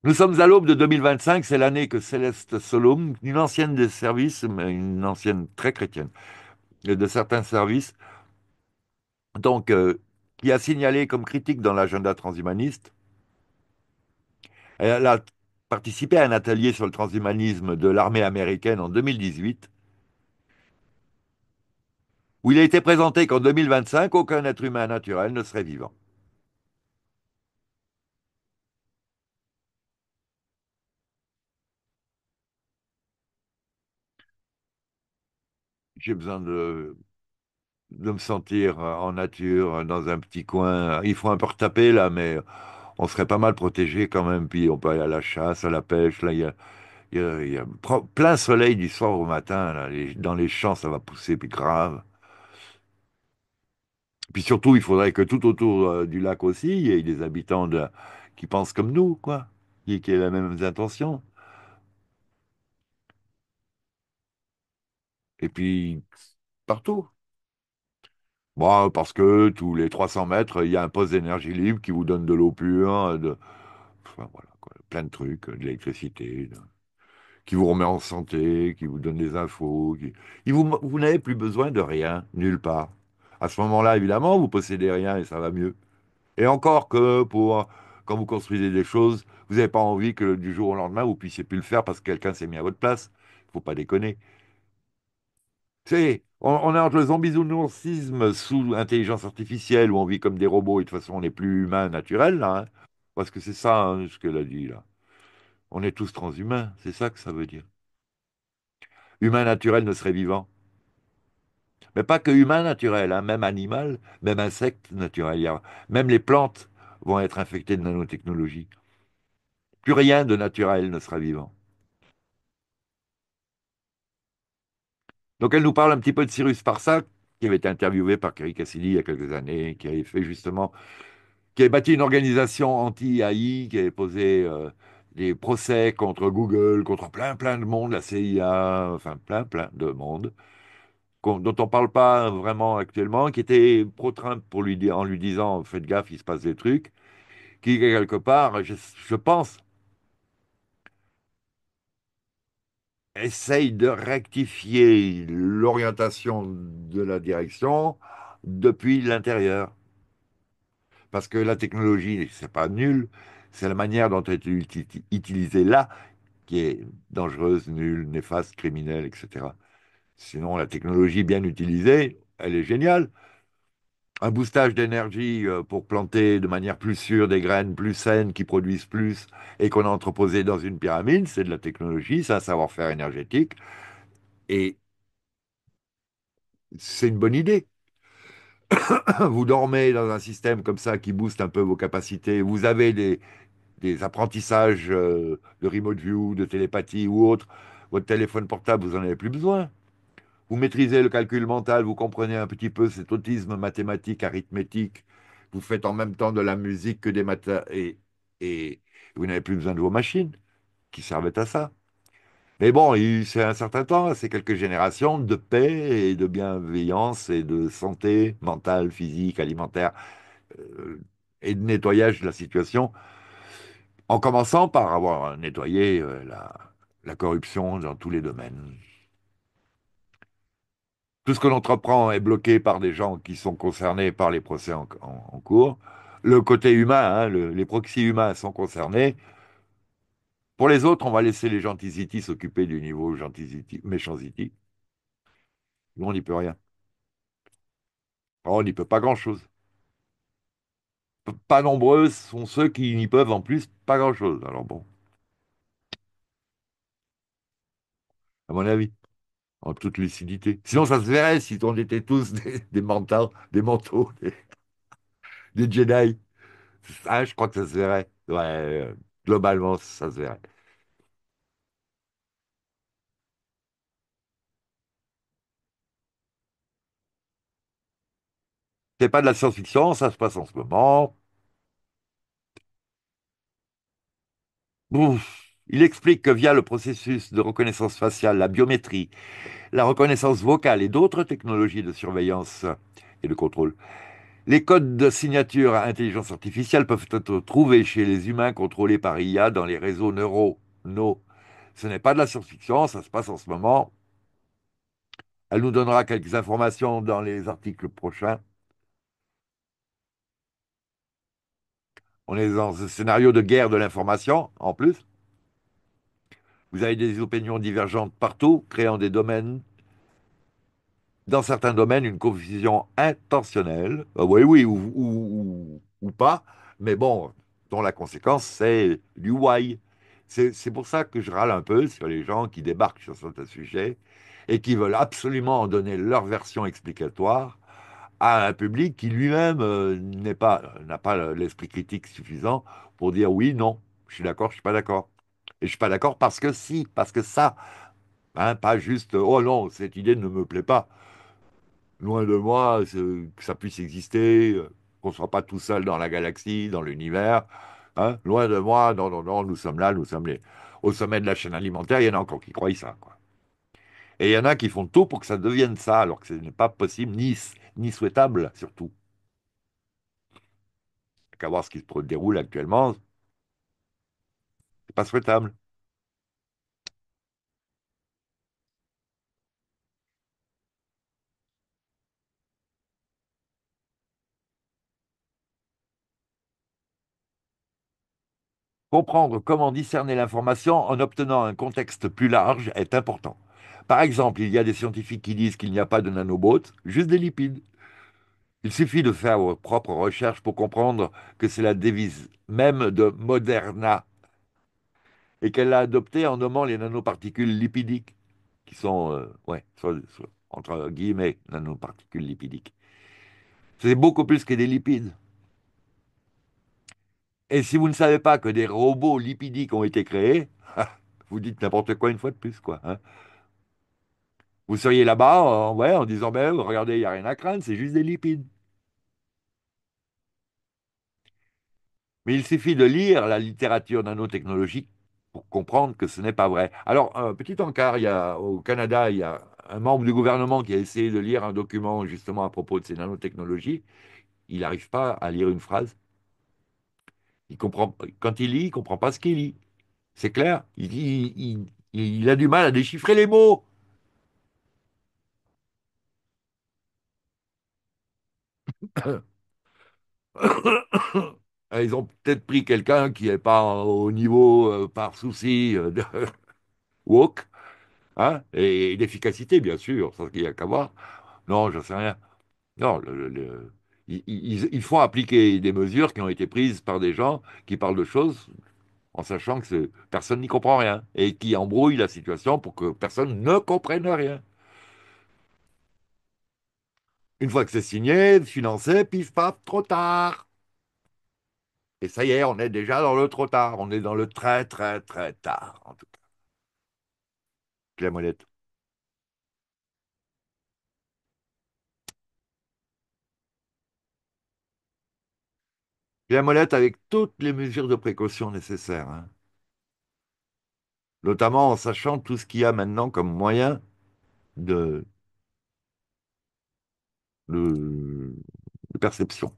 Nous sommes à l'aube de 2025, c'est l'année que Céleste Solum, une ancienne des services, mais une ancienne très chrétienne, de certains services, donc, qui a signalé comme critique dans l'agenda transhumaniste, elle a participé à un atelier sur le transhumanisme de l'armée américaine en 2018, où il a été présenté qu'en 2025, aucun être humain naturel ne serait vivant. J'ai besoin de me sentir en nature, dans un petit coin. Il faut un peu retaper là, mais on serait pas mal protégé quand même. Puis on peut aller à la chasse, à la pêche. Là, il y a plein soleil du soir au matin. Là. Dans les champs, ça va pousser, puis grave. Puis surtout, il faudrait que tout autour du lac aussi, il y ait des habitants qui pensent comme nous, quoi, qui aient les mêmes intentions. Et puis, partout. Bon, parce que tous les 300 mètres, il y a un poste d'énergie libre qui vous donne de l'eau pure, enfin, voilà, quoi, plein de trucs, de l'électricité, qui vous remet en santé, qui vous donne des infos. Vous n'avez plus besoin de rien, nulle part. À ce moment-là, évidemment, vous possédez rien et ça va mieux. Et encore que quand vous construisez des choses, vous n'avez pas envie que du jour au lendemain, vous puissiez plus le faire parce que quelqu'un s'est mis à votre place. Il ne faut pas déconner. On est entre le zombie-nounours-isme sous intelligence artificielle où on vit comme des robots et de toute façon on n'est plus humain naturel, là, hein, parce que c'est ça hein, ce qu'elle a dit là. On est tous transhumains, c'est ça que ça veut dire. Humain naturel ne serait vivant. Mais pas que humain naturel, hein, même animal, même insecte naturel. Même les plantes vont être infectées de nanotechnologie. Plus rien de naturel ne sera vivant. Donc elle nous parle un petit peu de Cyrus Parsa, qui avait été interviewé par Kerry Cassidy il y a quelques années, qui avait bâti une organisation anti-AI, qui avait posé des procès contre Google, contre plein de monde, la CIA, enfin plein de monde, dont on ne parle pas vraiment actuellement, qui était pro-Trump en lui disant « faites gaffe, il se passe des trucs », qui quelque part, je pense, essaye de rectifier l'orientation de la direction depuis l'intérieur. Parce que la technologie, c'est pas nul, c'est la manière dont elle est utilisée là qui est dangereuse, nulle, néfaste, criminelle, etc. Sinon, la technologie bien utilisée, elle est géniale. Un boostage d'énergie pour planter de manière plus sûre des graines plus saines qui produisent plus et qu'on a entreposé dans une pyramide, c'est de la technologie, c'est un savoir-faire énergétique et c'est une bonne idée. Vous dormez dans un système comme ça qui booste un peu vos capacités, vous avez des apprentissages de remote view, de télépathie ou autre, votre téléphone portable, vous n'en avez plus besoin. Vous maîtrisez le calcul mental, vous comprenez un petit peu cet autisme mathématique, arithmétique. Vous faites en même temps de la musique que des maths et vous n'avez plus besoin de vos machines qui servaient à ça. Mais bon, c'est un certain temps, c'est quelques générations de paix et de bienveillance et de santé mentale, physique, alimentaire et de nettoyage de la situation. En commençant par avoir nettoyé la corruption dans tous les domaines. Tout ce que l'on entreprend est bloqué par des gens qui sont concernés par les procès en cours. Le côté humain, hein, les proxys humains sont concernés. Pour les autres, on va laisser les gentils s'occuper du niveau méchants-iti. Nous, on n'y peut rien. On n'y peut pas grand-chose. Pas nombreux sont ceux qui n'y peuvent en plus pas grand-chose. Alors bon, à mon avis. En toute lucidité. Sinon, ça se verrait si on était tous des manteaux, des Jedi. Ah, je crois que ça se verrait. Ouais, globalement, ça se verrait. C'est pas de la science-fiction, ça se passe en ce moment. Ouf. Il explique que via le processus de reconnaissance faciale, la biométrie, la reconnaissance vocale et d'autres technologies de surveillance et de contrôle, les codes de signature à intelligence artificielle peuvent être trouvés chez les humains contrôlés par IA dans les réseaux neuronaux. Ce n'est pas de la science-fiction, ça se passe en ce moment. Elle nous donnera quelques informations dans les articles prochains. On est dans ce scénario de guerre de l'information, en plus. Vous avez des opinions divergentes partout, créant des domaines, dans certains domaines, une confusion intentionnelle, oui, ou pas, mais bon, dont la conséquence, c'est du why. C'est pour ça que je râle un peu sur les gens qui débarquent sur certains sujets et qui veulent absolument donner leur version explicatoire à un public qui lui-même n'a pas l'esprit critique suffisant pour dire oui, non, je suis d'accord, je ne suis pas d'accord. Et je ne suis pas d'accord parce que si, parce que ça, hein, pas juste, oh non, cette idée ne me plaît pas. Loin de moi, que ça puisse exister, qu'on ne soit pas tout seul dans la galaxie, dans l'univers, hein, loin de moi, non, non, non, nous sommes là, nous sommes au sommet de la chaîne alimentaire, il y en a encore qui croient ça, quoi. Et il y en a qui font tout pour que ça devienne ça, alors que ce n'est pas possible, ni souhaitable, surtout. Qu'à voir ce qui se déroule actuellement, c'est pas souhaitable. Comprendre comment discerner l'information en obtenant un contexte plus large est important. Par exemple, il y a des scientifiques qui disent qu'il n'y a pas de nanobots, juste des lipides. Il suffit de faire vos propres recherches pour comprendre que c'est la devise même de Moderna et qu'elle l'a adoptée en nommant les nanoparticules lipidiques, qui sont, entre guillemets, nanoparticules lipidiques. C'est beaucoup plus que des lipides. Et si vous ne savez pas que des robots lipidiques ont été créés, vous dites n'importe quoi une fois de plus, quoi. Hein. Vous seriez là-bas en disant, ben, regardez, il n'y a rien à craindre, c'est juste des lipides. Mais il suffit de lire la littérature nanotechnologique pour comprendre que ce n'est pas vrai. Alors, un petit encart, au Canada, il y a un membre du gouvernement qui a essayé de lire un document justement à propos de ces nanotechnologies. Il n'arrive pas à lire une phrase. Quand il lit, il ne comprend pas ce qu'il lit. C'est clair, il a du mal à déchiffrer les mots. Ils ont peut-être pris quelqu'un qui n'est pas au niveau par souci de woke, hein, et d'efficacité, bien sûr, sans qu'il n'y a qu'à voir. Non, je ne sais rien. Non, ils font appliquer des mesures qui ont été prises par des gens qui parlent de choses en sachant que personne n'y comprend rien et qui embrouillent la situation pour que personne ne comprenne rien. Une fois que c'est signé, financé, pif, paf, trop tard. Et ça y est, on est déjà dans le trop tard. On est dans le très, très, très tard, en tout cas. Claire Molette. Avec toutes les mesures de précaution nécessaires. Hein. Notamment en sachant tout ce qu'il y a maintenant comme moyen de perception.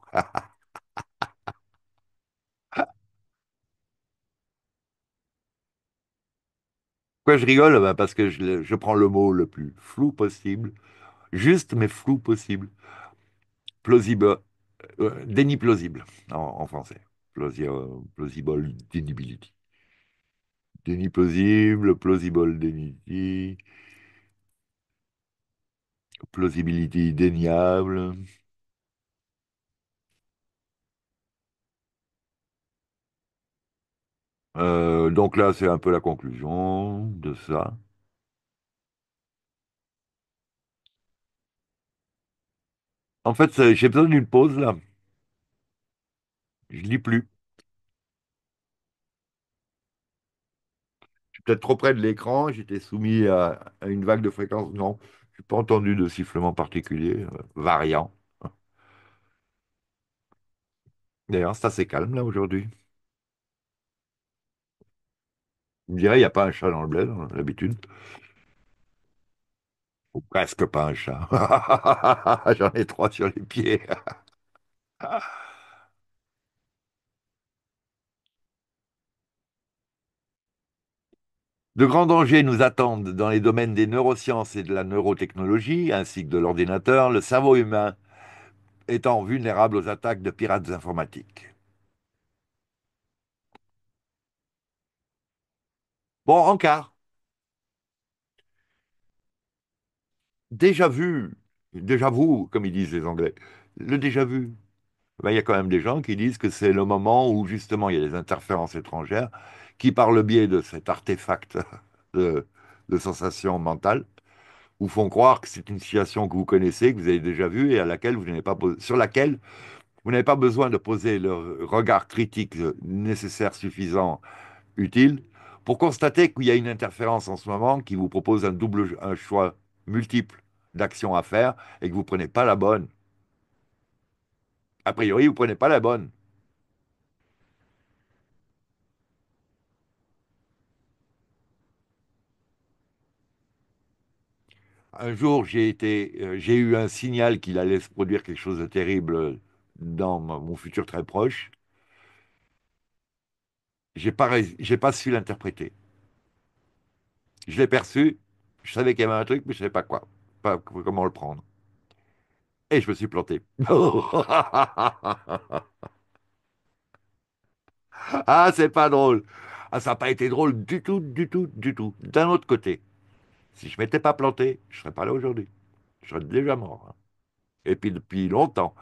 Pourquoi je rigole? Ben parce que je prends le mot le plus flou possible, juste mais flou possible. Plausible. Déni plausible en français. Plausible deniability. Déni plausible, plausible deniability. Plausibilité déniable. Donc là, c'est un peu la conclusion de ça. En fait, j'ai besoin d'une pause, là. Je lis plus. Je suis peut-être trop près de l'écran, j'étais soumis à une vague de fréquences. Non, je n'ai pas entendu de sifflement particulier, variant. D'ailleurs, c'est assez calme, là, aujourd'hui. Je me dirais, il n'y a pas un chat dans le bled, d'habitude. Ou presque pas un chat. J'en ai 3 sur les pieds. De grands dangers nous attendent dans les domaines des neurosciences et de la neurotechnologie, ainsi que de l'ordinateur, le cerveau humain étant vulnérable aux attaques de pirates informatiques. Bon, encart. déjà vu, déjà vu, comme ils disent les Anglais, le déjà vu. Ben, il y a quand même des gens qui disent que c'est le moment où justement il y a des interférences étrangères qui, par le biais de cet artefact de sensations mentales, vous font croire que c'est une situation que vous connaissez, que vous avez déjà vue et à laquelle vous n'avez pas sur laquelle vous n'avez pas besoin de poser le regard critique nécessaire, suffisant, utile, pour constater qu'il y a une interférence en ce moment qui vous propose un choix multiple d'actions à faire et que vous ne prenez pas la bonne. A priori, vous ne prenez pas la bonne. Un jour, j'ai eu un signal qu'il allait se produire quelque chose de terrible dans mon futur très proche. J'ai pas su l'interpréter. Je l'ai perçu, je savais qu'il y avait un truc, mais je ne savais pas quoi, pas comment le prendre. Et je me suis planté. Ah, c'est pas drôle. Ah, ça n'a pas été drôle du tout, du tout, du tout. D'un autre côté, si je ne m'étais pas planté, je ne serais pas là aujourd'hui. Je serais déjà mort. Et puis depuis longtemps.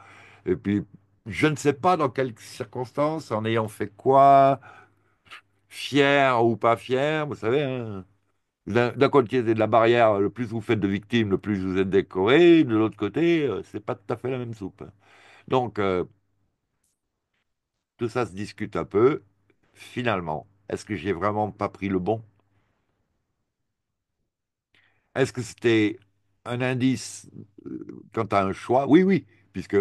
Et puis, je ne sais pas dans quelles circonstances, en ayant fait quoi, fier ou pas fier, vous savez, hein, d'un côté, c'est de la barrière, le plus vous faites de victimes, le plus vous êtes décoré, de l'autre côté, c'est pas tout à fait la même soupe. Donc, tout ça se discute un peu. Finalement, est-ce que j'ai vraiment pas pris le bon? Est-ce que c'était un indice quant à un choix? Oui, puisque...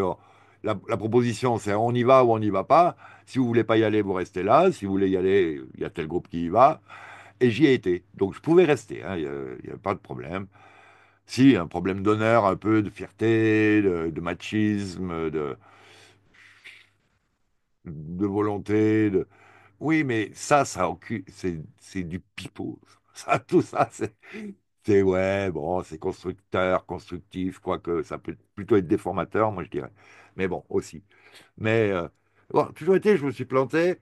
La proposition, c'est on y va ou on n'y va pas. Si vous ne voulez pas y aller, vous restez là. Si vous voulez y aller, il y a tel groupe qui y va. Et j'y ai été. Donc je pouvais rester. Hein. Il n'y a pas de problème. Si, un problème d'honneur, un peu de fierté, de machisme, de volonté. Oui, mais ça c'est du pipeau. Ça, tout ça, c'est ouais, bon, c'est constructeur, constructif, quoique ça peut plutôt être déformateur, moi je dirais. Mais bon, aussi. Mais bon, toujours été, je me suis planté.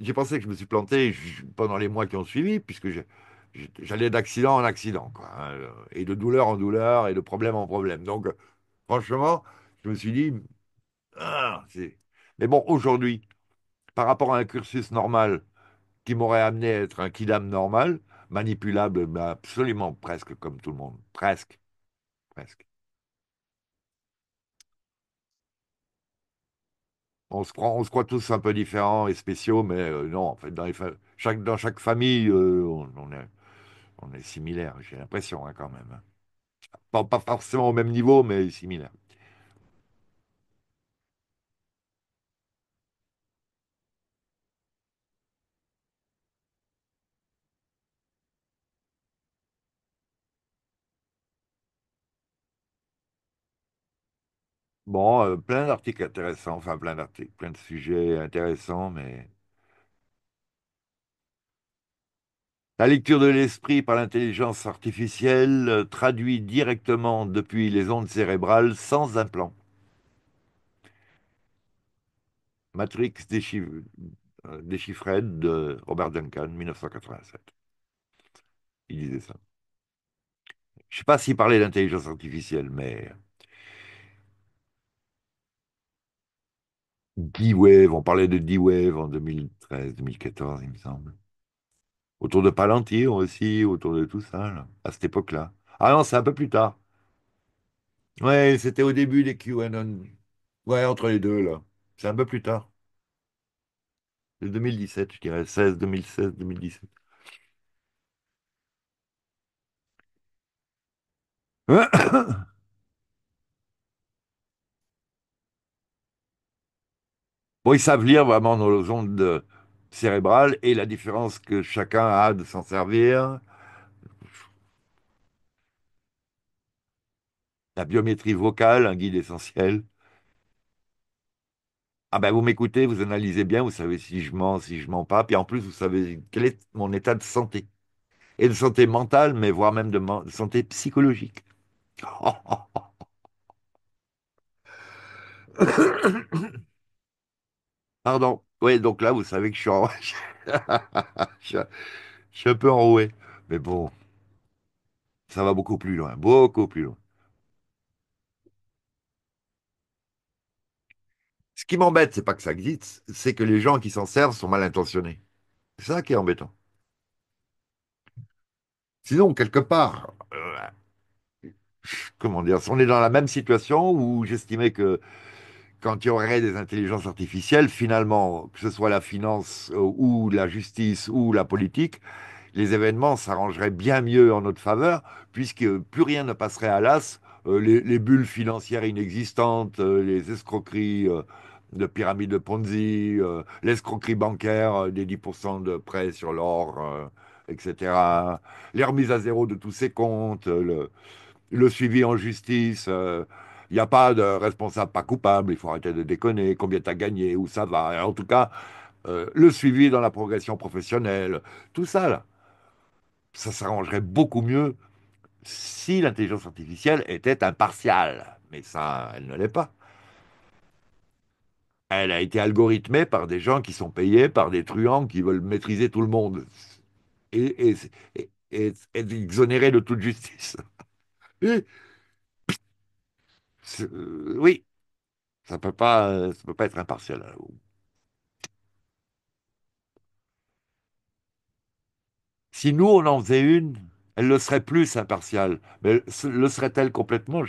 J'ai pensé que je me suis planté pendant les mois qui ont suivi, puisque j'allais d'accident en accident, quoi, hein, et de douleur en douleur, et de problème en problème. Donc, franchement, je me suis dit... Ah, mais bon, aujourd'hui, par rapport à un cursus normal qui m'aurait amené à être un kidam normal, manipulable, bah, absolument presque comme tout le monde. Presque. Presque. On se croit tous un peu différents et spéciaux, mais non, en fait, dans chaque famille, on est similaire, j'ai l'impression, hein, quand même. Pas forcément au même niveau, mais similaire. Bon, plein d'articles intéressants, enfin plein d'articles, plein de sujets intéressants, mais... La lecture de l'esprit par l'intelligence artificielle traduit directement depuis les ondes cérébrales sans implant. Matrix déchiffrée de Robert Duncan, 1987. Il disait ça. Je ne sais pas s'il parlait d'intelligence artificielle, mais... D-Wave, on parlait de D-Wave en 2013-2014, il me semble. Autour de Palantir aussi, autour de tout ça, là, à cette époque-là. Ah non, c'est un peu plus tard. Ouais, c'était au début des QAnon. Ouais, entre les deux, là. C'est un peu plus tard. C'est 2017, je dirais. 16, 2016, 2017. Bon, ils savent lire vraiment nos ondes cérébrales et la différence que chacun a de s'en servir. La biométrie vocale, un guide essentiel. Ah ben, vous m'écoutez, vous analysez bien, vous savez si je mens pas. Puis en plus, vous savez quel est mon état de santé. Et de santé mentale, mais voire même de santé psychologique. Pardon. Oui, donc là, vous savez que je suis, je suis un peu enroué. Mais bon, Ça va beaucoup plus loin, beaucoup plus loin. Ce qui m'embête, c'est pas que ça glisse, c'est que les gens qui s'en servent sont mal intentionnés. C'est ça qui est embêtant. Sinon, quelque part, comment dire, on est dans la même situation où j'estimais que quand il y aurait des intelligences artificielles, finalement, que ce soit la finance ou la justice ou la politique, les événements s'arrangeraient bien mieux en notre faveur, puisque plus rien ne passerait à l'as, les bulles financières inexistantes, les escroqueries de pyramides de Ponzi, l'escroquerie bancaire des 10% de prêts sur l'or, etc. Les remises à zéro de tous ces comptes, le suivi en justice. Il n'y a pas de responsable pas coupable, il faut arrêter de déconner, combien tu as gagné, où ça va. Et en tout cas, le suivi dans la progression professionnelle, tout ça, là, ça s'arrangerait beaucoup mieux si l'intelligence artificielle était impartiale. Mais ça, elle ne l'est pas. Elle a été algorithmée par des gens qui sont payés, par des truands qui veulent maîtriser tout le monde et exonérés de toute justice. Oui, ça peut pas être impartial. Si nous, on en faisait une, elle le serait plus impartiale. Mais le serait-elle complètement?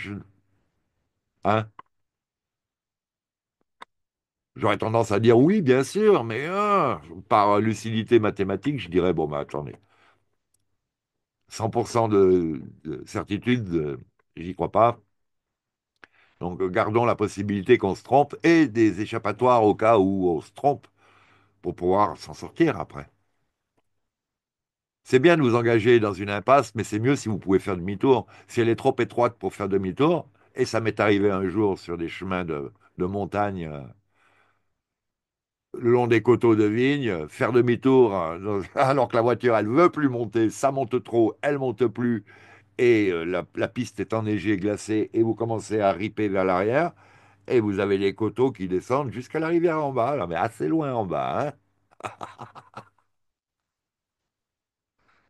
Hein? J'aurais tendance à dire oui, bien sûr, mais par lucidité mathématique, je dirais, bon, bah, attendez, 100% de certitude, j'y crois pas. Donc, gardons la possibilité qu'on se trompe et des échappatoires au cas où on se trompe pour pouvoir s'en sortir après. C'est bien de vous engager dans une impasse, mais c'est mieux si vous pouvez faire demi-tour. Si elle est trop étroite pour faire demi-tour, et ça m'est arrivé un jour sur des chemins de montagne, le long des coteaux de vignes, faire demi-tour alors que la voiture, elle ne veut plus monter, ça monte trop, elle ne monte plus, et la piste est enneigée, glacée, et vous commencez à riper vers l'arrière, et vous avez les coteaux qui descendent jusqu'à la rivière en bas, là, mais assez loin en bas, hein.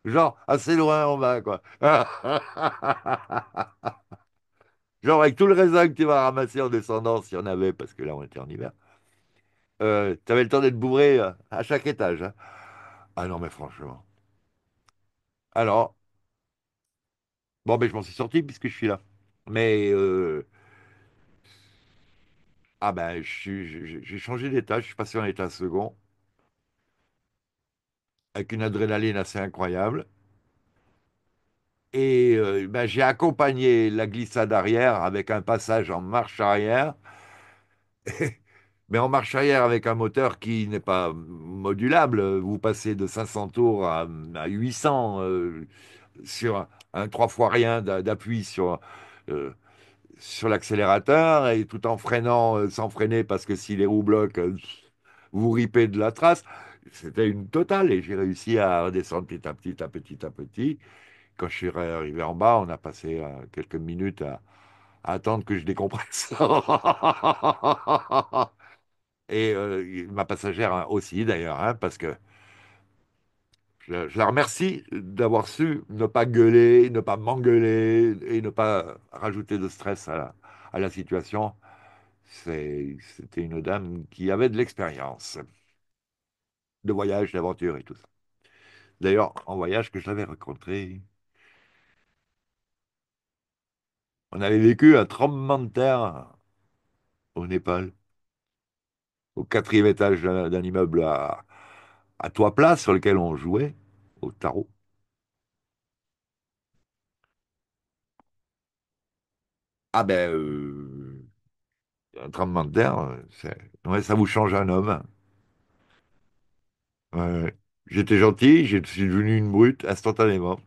Genre, assez loin en bas, quoi. Genre, avec tout le raisin que tu vas ramasser en descendant, s'il y en avait, parce que là, on était en hiver. Tu avais le temps d'être bourré à chaque étage, hein. Ah non, mais franchement. Alors, bon, mais je m'en suis sorti puisque je suis là. Mais, ah ben, j'ai changé d'étage, je suis passé en état second, avec une adrénaline assez incroyable. Et ben, j'ai accompagné la glissade arrière avec un passage en marche arrière, mais en marche arrière avec un moteur qui n'est pas modulable. Vous passez de 500 tours à 800 sur un 3 fois rien d'appui sur l'accélérateur et tout en freinant, sans freiner, parce que si les roues bloquent, vous ripez de la trace. C'était une totale et j'ai réussi à redescendre petit à petit, à petit à petit. Quand je suis arrivé en bas, on a passé quelques minutes à attendre que je décompresse. Et ma passagère aussi, d'ailleurs, hein, parce que je la remercie d'avoir su ne pas gueuler, ne pas m'engueuler et ne pas rajouter de stress à la situation. C'était une dame qui avait de l'expérience de voyage, d'aventure et tout ça. D'ailleurs, en voyage que je l'avais rencontré, on avait vécu un tremblement de terre au Népal, au 4e étage d'un immeuble à toit plat sur lequel on jouait au tarot. Ah ben, un tremblement de terre, ouais, ça vous change un homme. Ouais. J'étais gentil, je suis devenu une brute instantanément.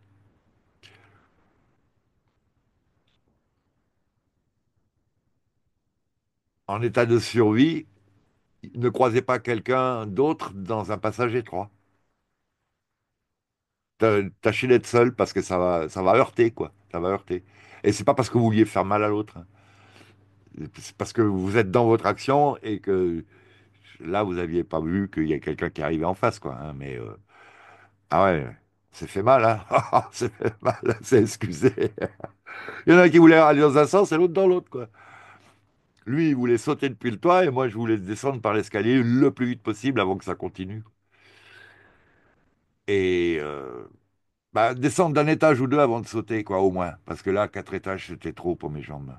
En état de survie, ne croisez pas quelqu'un d'autre dans un passage étroit. Tâchez d'être seul parce que ça va heurter, quoi. Ça va heurter. Et c'est pas parce que vous vouliez faire mal à l'autre, hein. C'est parce que vous êtes dans votre action et que là, vous n'aviez pas vu qu'il y a quelqu'un qui arrivait en face, quoi, hein, mais ah ouais, C'est fait mal, hein. C'est fait mal, c'est excusé. Il y en a qui voulaient aller dans un sens et l'autre dans l'autre, quoi. Lui, il voulait sauter depuis le toit et moi, je voulais descendre par l'escalier le plus vite possible avant que ça continue. Et bah, descendre d'un étage ou deux avant de sauter, quoi, au moins. Parce que là, 4 étages, c'était trop pour mes jambes.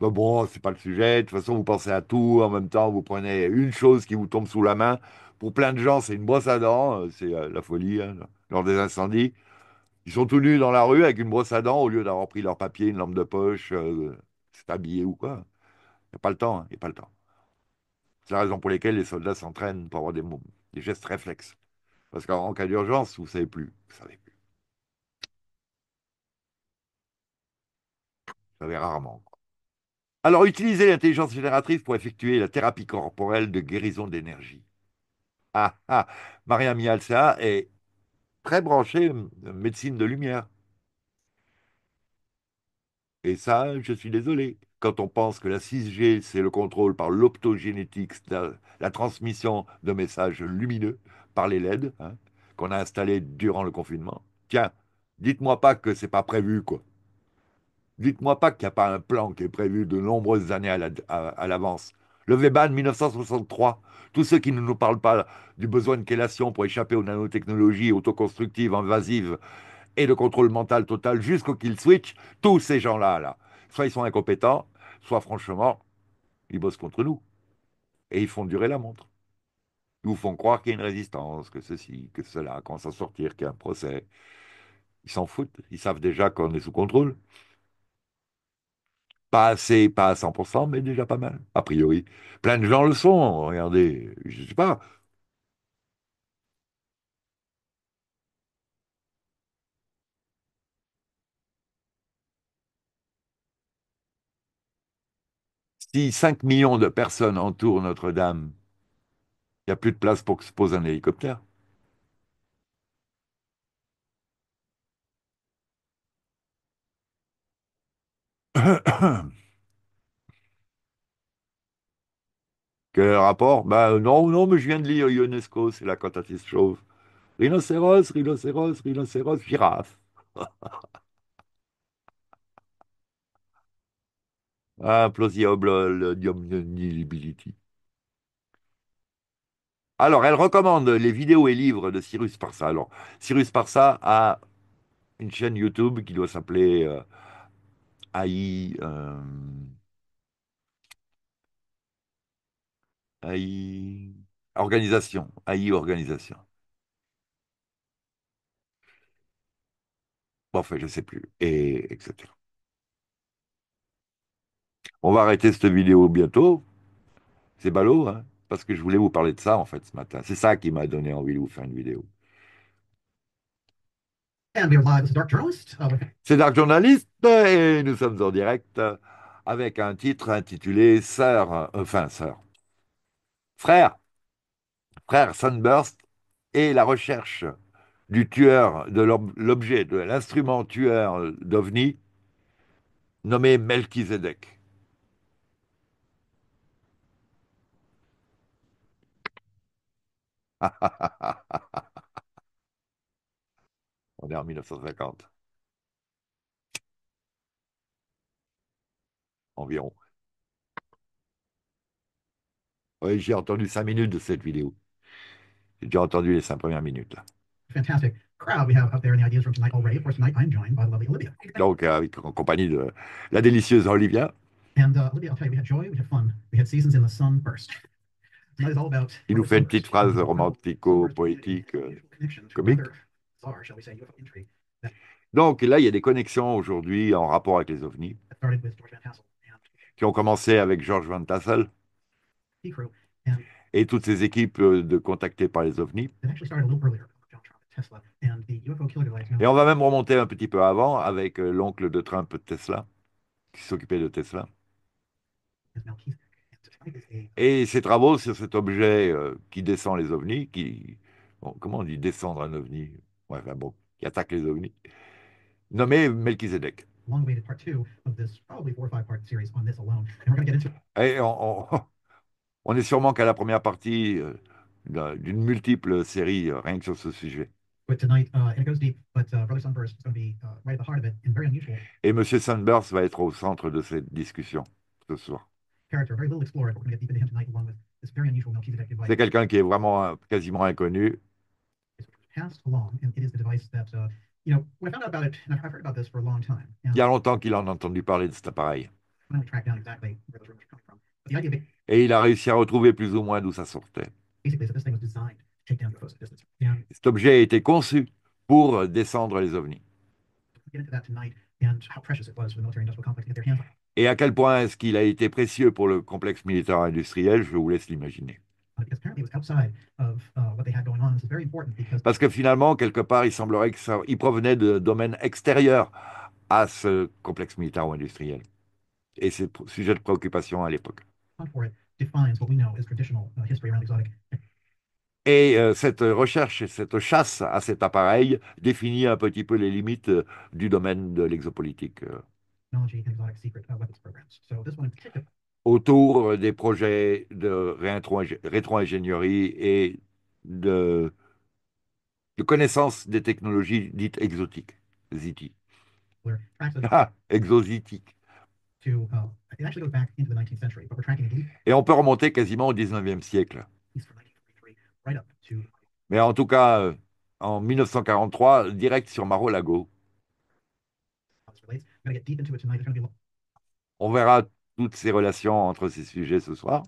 Ben bon, c'est pas le sujet. De toute façon, vous pensez à tout. En même temps, vous prenez une chose qui vous tombe sous la main. Pour plein de gens, c'est une brosse à dents. C'est la folie, hein, lors des incendies. Ils sont tous nus dans la rue avec une brosse à dents au lieu d'avoir pris leur papier, une lampe de poche, s'est habillé ou quoi. Il n'y a pas le temps, hein, il n'y a pas le temps. C'est la raison pour laquelle les soldats s'entraînent pour avoir des gestes réflexes. Parce qu'en cas d'urgence, vous ne savez plus. Vous savez plus. Vous savez rarement. Alors, utiliser l'intelligence génératrice pour effectuer la thérapie corporelle de guérison d'énergie. Ah, ah, Maria Mihalcea est très branchée médecine de lumière. Et ça, je suis désolé. Quand on pense que la 6G, c'est le contrôle par l'optogénétique, la transmission de messages lumineux par les LED, hein, qu'on a installés durant le confinement. Tiens, dites-moi pas que c'est pas prévu, quoi. Dites-moi pas qu'il n'y a pas un plan qui est prévu de nombreuses années à l'avance. Le WBAN 1963, tous ceux qui ne nous parlent pas du besoin de chélation pour échapper aux nanotechnologies autoconstructives, invasives et de contrôle mental total jusqu'au kill switch, tous ces gens-là, là, soit ils sont incompétents, soit franchement, ils bossent contre nous. Et ils font durer la montre. Ils vous font croire qu'il y a une résistance, que ceci, que cela, qu'on s'en sortir, qu'il y a un procès. Ils s'en foutent, ils savent déjà qu'on est sous contrôle. Pas assez, pas à 100%, mais déjà pas mal, a priori. Plein de gens le sont, regardez, je ne sais pas. Si 5 millions de personnes entourent Notre-Dame, il n'y a plus de place pour que se pose un hélicoptère. Quel rapport? Ben non, non, mais je viens de lire UNESCO, c'est la cantatrice chauve. Rhinocéros, rhinocéros, rhinocéros, girafe. Implausible deniability. Alors, elle recommande les vidéos et livres de Cyrus Parsa. Alors, Cyrus Parsa a une chaîne YouTube qui doit s'appeler AI, AI Organisation, AI Organisation. Bon, enfin, je ne sais plus, et etc. On va arrêter cette vidéo bientôt. C'est ballot, hein, parce que je voulais vous parler de ça, en fait, ce matin. C'est ça qui m'a donné envie de vous faire une vidéo. C'est Dark Journalist et nous sommes en direct avec un titre intitulé Frère Sunburst et la recherche du tueur, de l'objet, de l'instrument tueur d'OVNI nommé Melchizedek. On est en 1950. Environ. Oui, j'ai entendu 5 minutes de cette vidéo. J'ai déjà entendu les 5 premières minutes. Là. Fantastic crowd we have up there in the ideas room tonight already. Of course, tonight I'm joined by the lovely Olivia. Donc, en compagnie de la délicieuse Olivia. And Olivia, I'll tell you, we had joy, we had fun, we had seasons in the sun burst. Tonight is all about. Il nous fait une petite phrase romantico-poétique, comique. Donc là, il y a des connexions aujourd'hui en rapport avec les ovnis qui ont commencé avec George Van Tassel et toutes ces équipes de contactés par les ovnis. Et on va même remonter un petit peu avant avec l'oncle de Trump, Tesla, qui s'occupait de Tesla. Et ses travaux sur cet objet qui descend les ovnis, qui... Bon, comment on dit descendre un ovni ? Ouais, enfin bon, qui attaque les ovnis, nommé Melchizedek. Et on est sûrement qu'à la première partie d'une multiple série rien que sur ce sujet. tonight, and it goes deep, but Brother Sunburst is going to be right at the heart of it and very unusual. Et Monsieur Sunburst va être au centre de cette discussion ce soir. C'est quelqu'un qui est vraiment quasiment inconnu. Il y a longtemps qu'il en a entendu parler de cet appareil. Et il a réussi à retrouver plus ou moins d'où ça sortait. Cet objet a été conçu pour descendre les ovnis. Et à quel point est-ce qu'il a été précieux pour le complexe militaire-industriel, je vous laisse l'imaginer. Parce que finalement, quelque part, il semblerait qu'il provenait de domaines extérieurs à ce complexe militaro-industriel. Et c'est sujet de préoccupation à l'époque. Et cette recherche, cette chasse à cet appareil définit un petit peu les limites du domaine de l'exopolitique autour des projets de rétro-ingénierie et de connaissance des technologies dites exotiques, ZITI. Ah, exozitiques. Et on peut remonter quasiment au 19e siècle. Mais en tout cas, en 1943, direct sur Mar-a-Lago. On verra toutes ces relations entre ces sujets ce soir.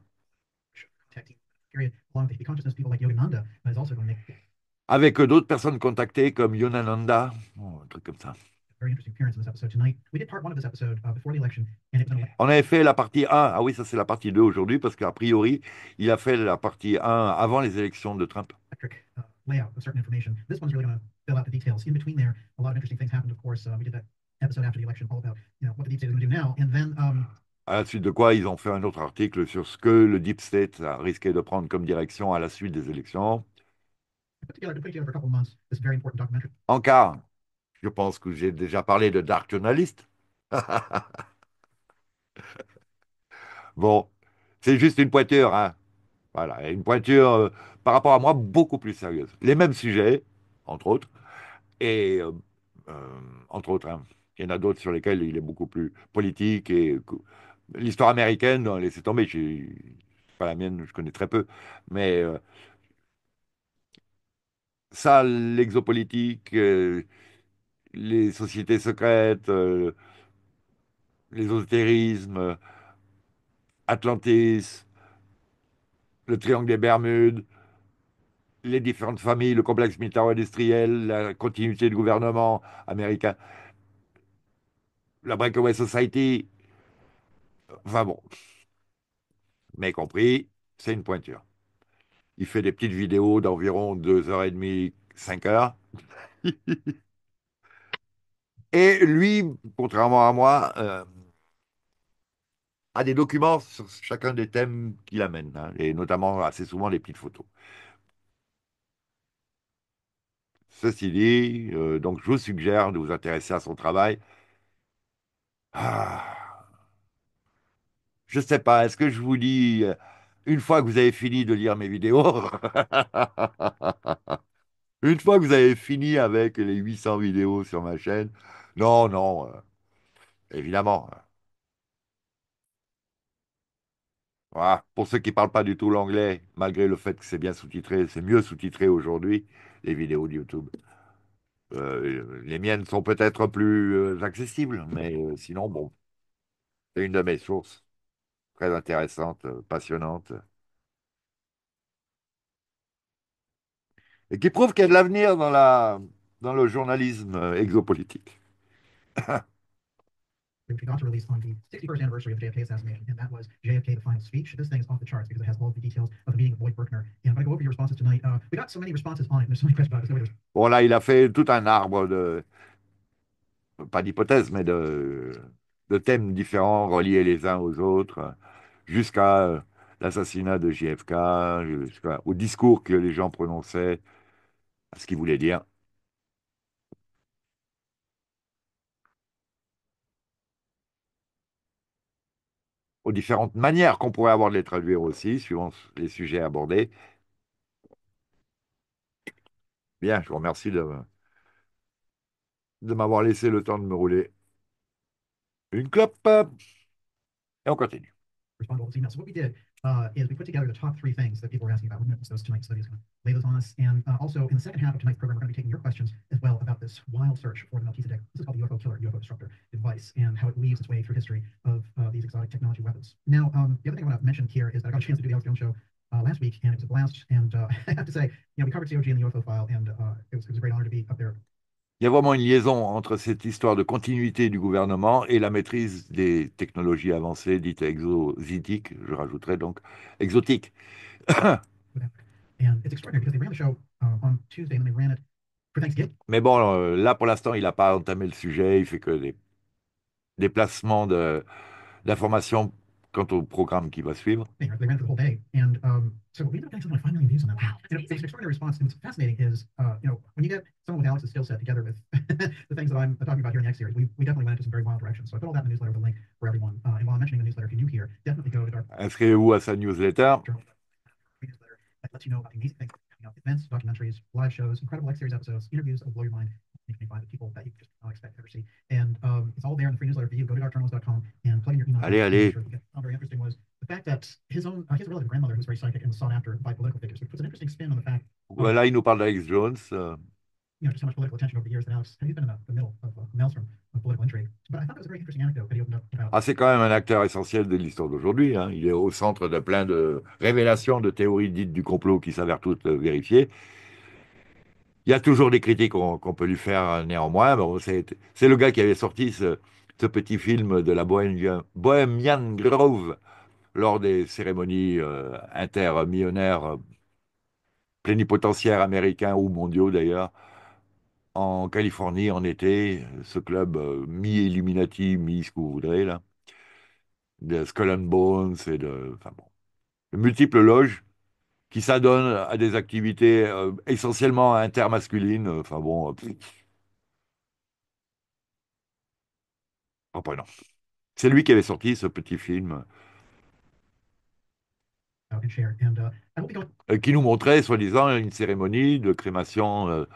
Avec d'autres personnes contactées comme Yogananda, un truc comme ça. On avait fait la partie 1, ah oui, ça c'est la partie 2 aujourd'hui, parce qu'a priori, il a fait la partie 1 avant les élections de Trump. À la suite de quoi, ils ont fait un autre article sur ce que le Deep State a risqué de prendre comme direction à la suite des élections. En car, je pense que j'ai déjà parlé de Dark Journalist. Bon, c'est juste une pointure, hein. Voilà, une pointure par rapport à moi beaucoup plus sérieuse. Les mêmes sujets, entre autres, et entre autres, hein. Il y en a d'autres sur lesquels il est beaucoup plus politique et l'histoire américaine, laissez tomber, pas la mienne, je connais très peu, mais ça, l'exopolitique. Les sociétés secrètes, les ésotérismes, Atlantis, le triangle des Bermudes, les différentes familles, le complexe militaro-industriel, la continuité du gouvernement américain, la Breakaway Society, enfin bon, mais compris, c'est une pointure. Il fait des petites vidéos d'environ 2h30, 5h. Et lui, contrairement à moi, a des documents sur chacun des thèmes qu'il amène, hein, et notamment assez souvent des petites photos. Ceci dit, donc je vous suggère de vous intéresser à son travail. Ah, je ne sais pas, est-ce que je vous dis, une fois que vous avez fini de lire mes vidéos, une fois que vous avez fini avec les 800 vidéos sur ma chaîne, non, non, évidemment. Voilà. Pour ceux qui ne parlent pas du tout l'anglais, malgré le fait que c'est bien sous-titré, c'est mieux sous-titré aujourd'hui, les vidéos de YouTube. Les miennes sont peut-être plus accessibles, mais sinon, bon, c'est une de mes sources très intéressante, passionnante, et qui prouve qu'il y a de l'avenir dans le journalisme exopolitique. Bon, là, il a fait tout un arbre de, pas d'hypothèses, mais de thèmes différents, reliés les uns aux autres, jusqu'à l'assassinat de JFK, jusqu'au discours que les gens prononçaient, ce qu'il voulait dire. Aux différentes manières qu'on pourrait avoir de les traduire aussi, suivant les sujets abordés. Bien, je vous remercie de m'avoir laissé le temps de me rouler une clope. Et on continue. Is we put together the top 3 things that people were asking about. We're going to post those tonight, so he's going to lay those on us. And also, in the second half of tonight's program, we're going to be taking your questions as well about this wild search for the Melchizedek. This is called the UFO killer, UFO disruptor device, and how it weaves its way through history of these exotic technology weapons. Now, the other thing I want to mention here is that I got a chance to do the Alex Jones show last week, and it was a blast. And I have to say, we covered COG and the UFO file, and it was a great honor to be up there. Il y a vraiment une liaison entre cette histoire de continuité du gouvernement et la maîtrise des technologies avancées dites exotiques, je rajouterais donc exotiques. Mais bon, là pour l'instant, il n'a pas entamé le sujet, il fait que des placements d'informations quant au programme qui va suivre. So we ended up getting something like 5 million views on that. Wow, and it's an extraordinary response. And what's fascinating is, when you get someone with Alex's skill set together with the things that I'm talking about here in the X series, we definitely went into some very wild directions. So I put all that in the newsletter with a link for everyone. And while I'm mentioning the newsletter, if you're new here, definitely go to Dark Journalist. Inscrivez-vous à sa newsletter. Newsletter that lets you know about the amazing things coming up: events, documentaries, live shows, incredible X series episodes, interviews that will blow your mind. You can find the people that you just not expect to ever see. And it's all there in the free newsletter for you. Go to darkjournalist.com and plug in your email. Allez, allez. Very interesting was the fact that his relative grandmother was very psychic and sought after by political figures, which puts an interesting spin on the fact. Voilà, il nous parle d'Alex Jones. Just how much political attention over the years that Alex has been in the middle of a maelstrom of political intrigue. But I thought it was a very interesting anecdote that he opened up about. Ah, c'est quand même un acteur essentiel de l'histoire d'aujourd'hui. Hein. Il est au centre de plein de révélations, de théories dites du complot qui s'avèrent toutes vérifiées. Il y a toujours des critiques qu'on peut lui faire néanmoins. Bon, c'est le gars qui avait sorti ce petit film de la Bohemian Grove lors des cérémonies intermillionnaires plénipotentiaires américains ou mondiaux d'ailleurs, en Californie en été, ce club mi-Illuminati, mi-ce que vous voudrez, là, de Skull and Bones et de multiples loges qui s'adonnent à des activités essentiellement intermasculines. Enfin bon, reprenons. C'est lui qui avait sorti ce petit film qui nous montrait, soi-disant, une cérémonie de crémation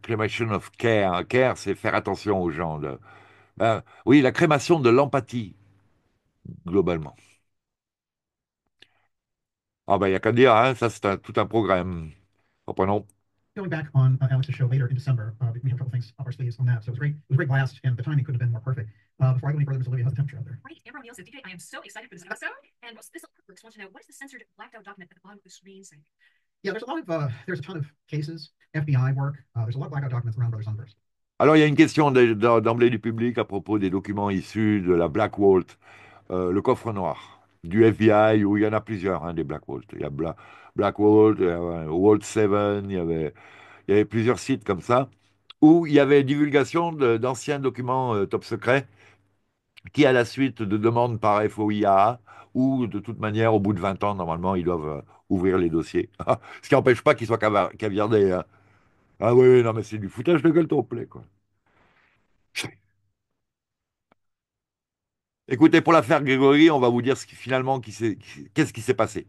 Cremation of Care. Care, c'est faire attention aux gens. Oui, la crémation de l'empathie, globalement. Ah ben, il n'y a qu'à dire, hein, ça c'est tout un programme. Reprenons. Going back on Alex's show later in December, we have a couple things up our sleeves on that. So it was a great blast, and the timing couldn't have been more perfect. Before I go any further, Miss Olivia, how's the temperature out there? Right, Amber O'Neill says, DJ, I am so excited for this episode. And this artwork wants to know, what is the censored blacked-out document at the bottom of the screen saying? Yeah, there's a ton of cases, FBI work. There's a lot of blackout documents around Brothers Univers. Alors, il y a une question d'emblée du public à propos des documents issus de la Black Vault, le coffre noir du FBI, où il y en a plusieurs, hein, des Black Vault. Il y a Black Vault, Vault 7, il y avait plusieurs sites comme ça, où il y avait divulgation d'anciens documents top secrets qui, à la suite de demandes par FOIA, ou de toute manière, au bout de 20 ans, normalement, ils doivent ouvrir les dossiers. Ce qui n'empêche pas qu'ils soient caviardés. Hein. Ah oui, non, mais c'est du foutage de gueule complet, quoi. Écoutez, pour l'affaire Grégory, on va vous dire finalement qu'est-ce qui s'est passé.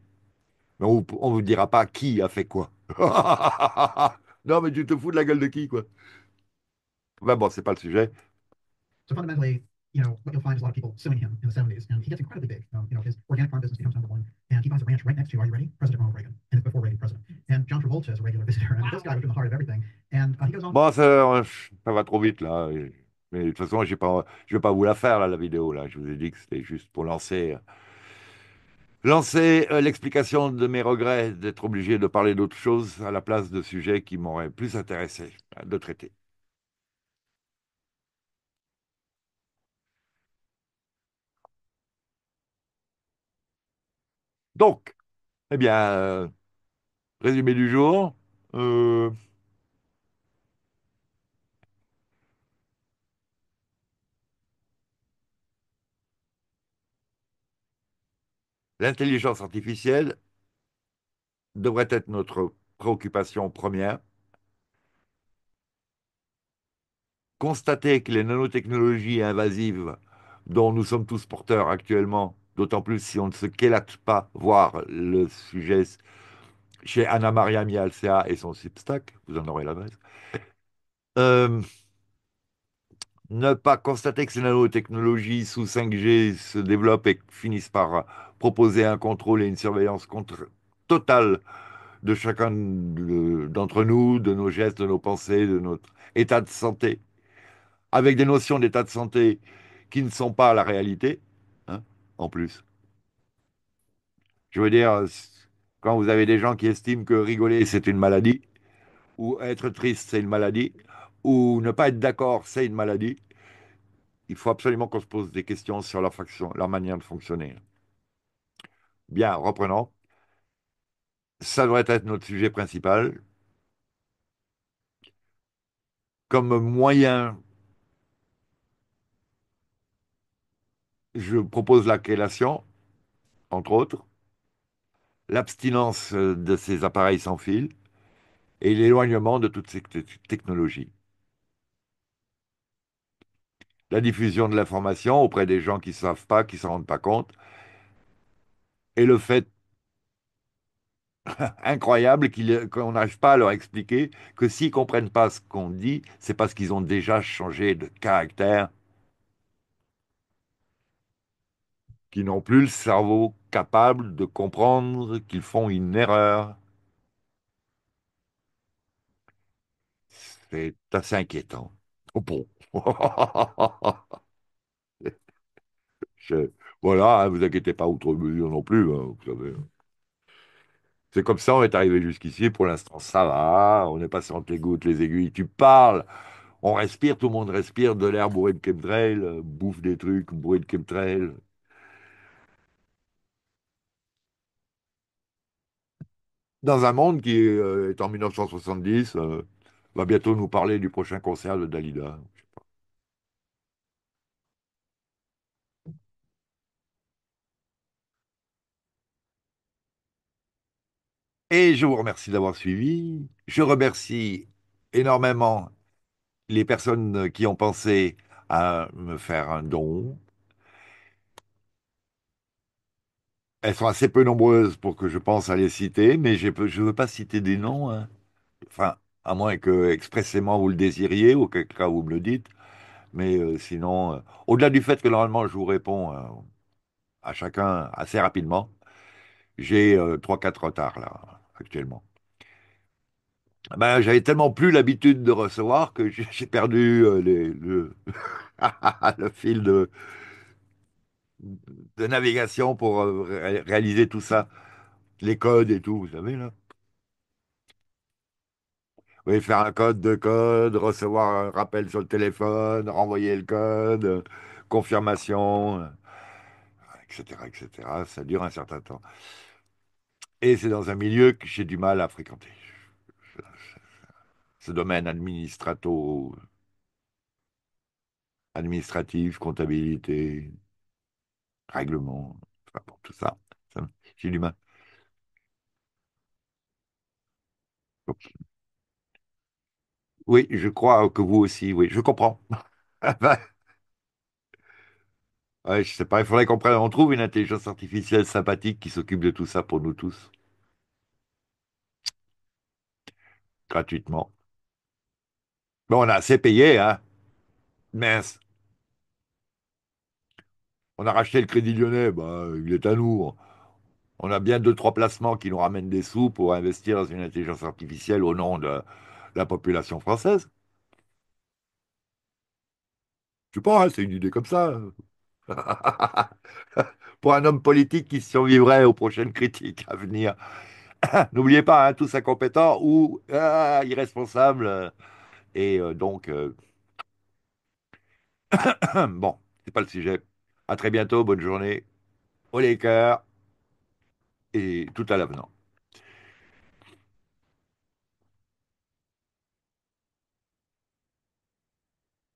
Mais on ne vous dira pas qui a fait quoi. Non, mais tu te fous de la gueule de qui, quoi. Ben bon, c'est pas le sujet. So fundamentally, what you'll find is a lot of people suing him in the 70s, and he gets incredibly big. His organic farm business becomes number one, and he buys a ranch right next to, are you ready? President Ronald Reagan, and it's before Reagan president. And John Travolta is a regular visitor, and this guy was in the heart of everything. And he goes on. Bon, ça va trop vite, là. Mais de toute façon, je ne vais pas vous la faire, là, la vidéo. Là. Je vous ai dit que c'était juste pour lancer l'explication de mes regrets d'être obligé de parler d'autres choses à la place de sujets qui m'auraient plus intéressé de traiter. Donc, eh bien, résumé du jour. L'intelligence artificielle devrait être notre préoccupation première. Constater que les nanotechnologies invasives dont nous sommes tous porteurs actuellement, d'autant plus si on ne se quélate pas, voire le sujet chez Anna-Maria Mihalcea et son Substack, vous en aurez l'adresse. Ne pas constater que ces nanotechnologies sous 5G se développent et finissent par proposer un contrôle et une surveillance totale de chacun d'entre nous, de nos gestes, de nos pensées, de notre état de santé, avec des notions d'état de santé qui ne sont pas la réalité, hein, en plus. Je veux dire, quand vous avez des gens qui estiment que rigoler, c'est une maladie, ou être triste, c'est une maladie, ou ne pas être d'accord, c'est une maladie, il faut absolument qu'on se pose des questions sur leur manière de fonctionner. Bien, reprenons. Ça devrait être notre sujet principal. Comme moyen, je propose la chélation, entre autres, l'abstinence de ces appareils sans fil et l'éloignement de toutes ces technologies. La diffusion de l'information auprès des gens qui ne savent pas, qui ne s'en rendent pas compte, et le fait incroyable qu'on n'arrive pas à leur expliquer que s'ils ne comprennent pas ce qu'on dit, c'est parce qu'ils ont déjà changé de caractère, qu'ils n'ont plus le cerveau capable de comprendre qu'ils font une erreur. C'est assez inquiétant. Oh bon. Voilà, hein, vous inquiétez pas outre mesure non plus, hein, vous savez. C'est comme ça, on est arrivé jusqu'ici. Pour l'instant, ça va. On est passé entre les gouttes, les aiguilles. Tu parles, on respire, tout le monde respire de l'air bourré de chemtrails, bouffe des trucs bourrés de chemtrails. Dans un monde qui est en 1970, va bientôt nous parler du prochain concert de Dalida. Je sais pas. Et je vous remercie d'avoir suivi. Je remercie énormément les personnes qui ont pensé à me faire un don. Elles sont assez peu nombreuses pour que je pense à les citer, mais je ne veux pas citer des noms, hein. Enfin, à moins que expressément vous le désiriez, auquel cas vous me le dites. Mais sinon, au-delà du fait que normalement je vous réponds à chacun assez rapidement, j'ai 3-4 retards là, actuellement. Ben, j'avais tellement plus l'habitude de recevoir que j'ai perdu le fil de navigation pour réaliser tout ça, les codes et tout, vous savez là. Oui, faire un code, 2 codes, recevoir un rappel sur le téléphone, renvoyer le code, confirmation, etc., etc. Ça dure un certain temps. Et c'est dans un milieu que j'ai du mal à fréquenter. Ce domaine administratif, comptabilité, règlement, enfin bon, tout ça, j'ai du mal. Oups. Oui, je crois que vous aussi, oui, je comprends. Ouais, je sais pas, il faudrait qu'on trouve une intelligence artificielle sympathique qui s'occupe de tout ça pour nous tous. Gratuitement. Bon, on a assez payé, hein. Mince. On a racheté le Crédit Lyonnais, bah, il est à nous. On a bien 2-3 placements qui nous ramènent des sous pour investir dans une intelligence artificielle au nom de la population française. Je sais pas, hein, c'est une idée comme ça. Pour un homme politique qui survivrait aux prochaines critiques à venir. N'oubliez pas, hein, tous incompétents ou irresponsables. Et donc, bon, c'est pas le sujet. À très bientôt, bonne journée. Au les cœurs. Et tout à l'avenant.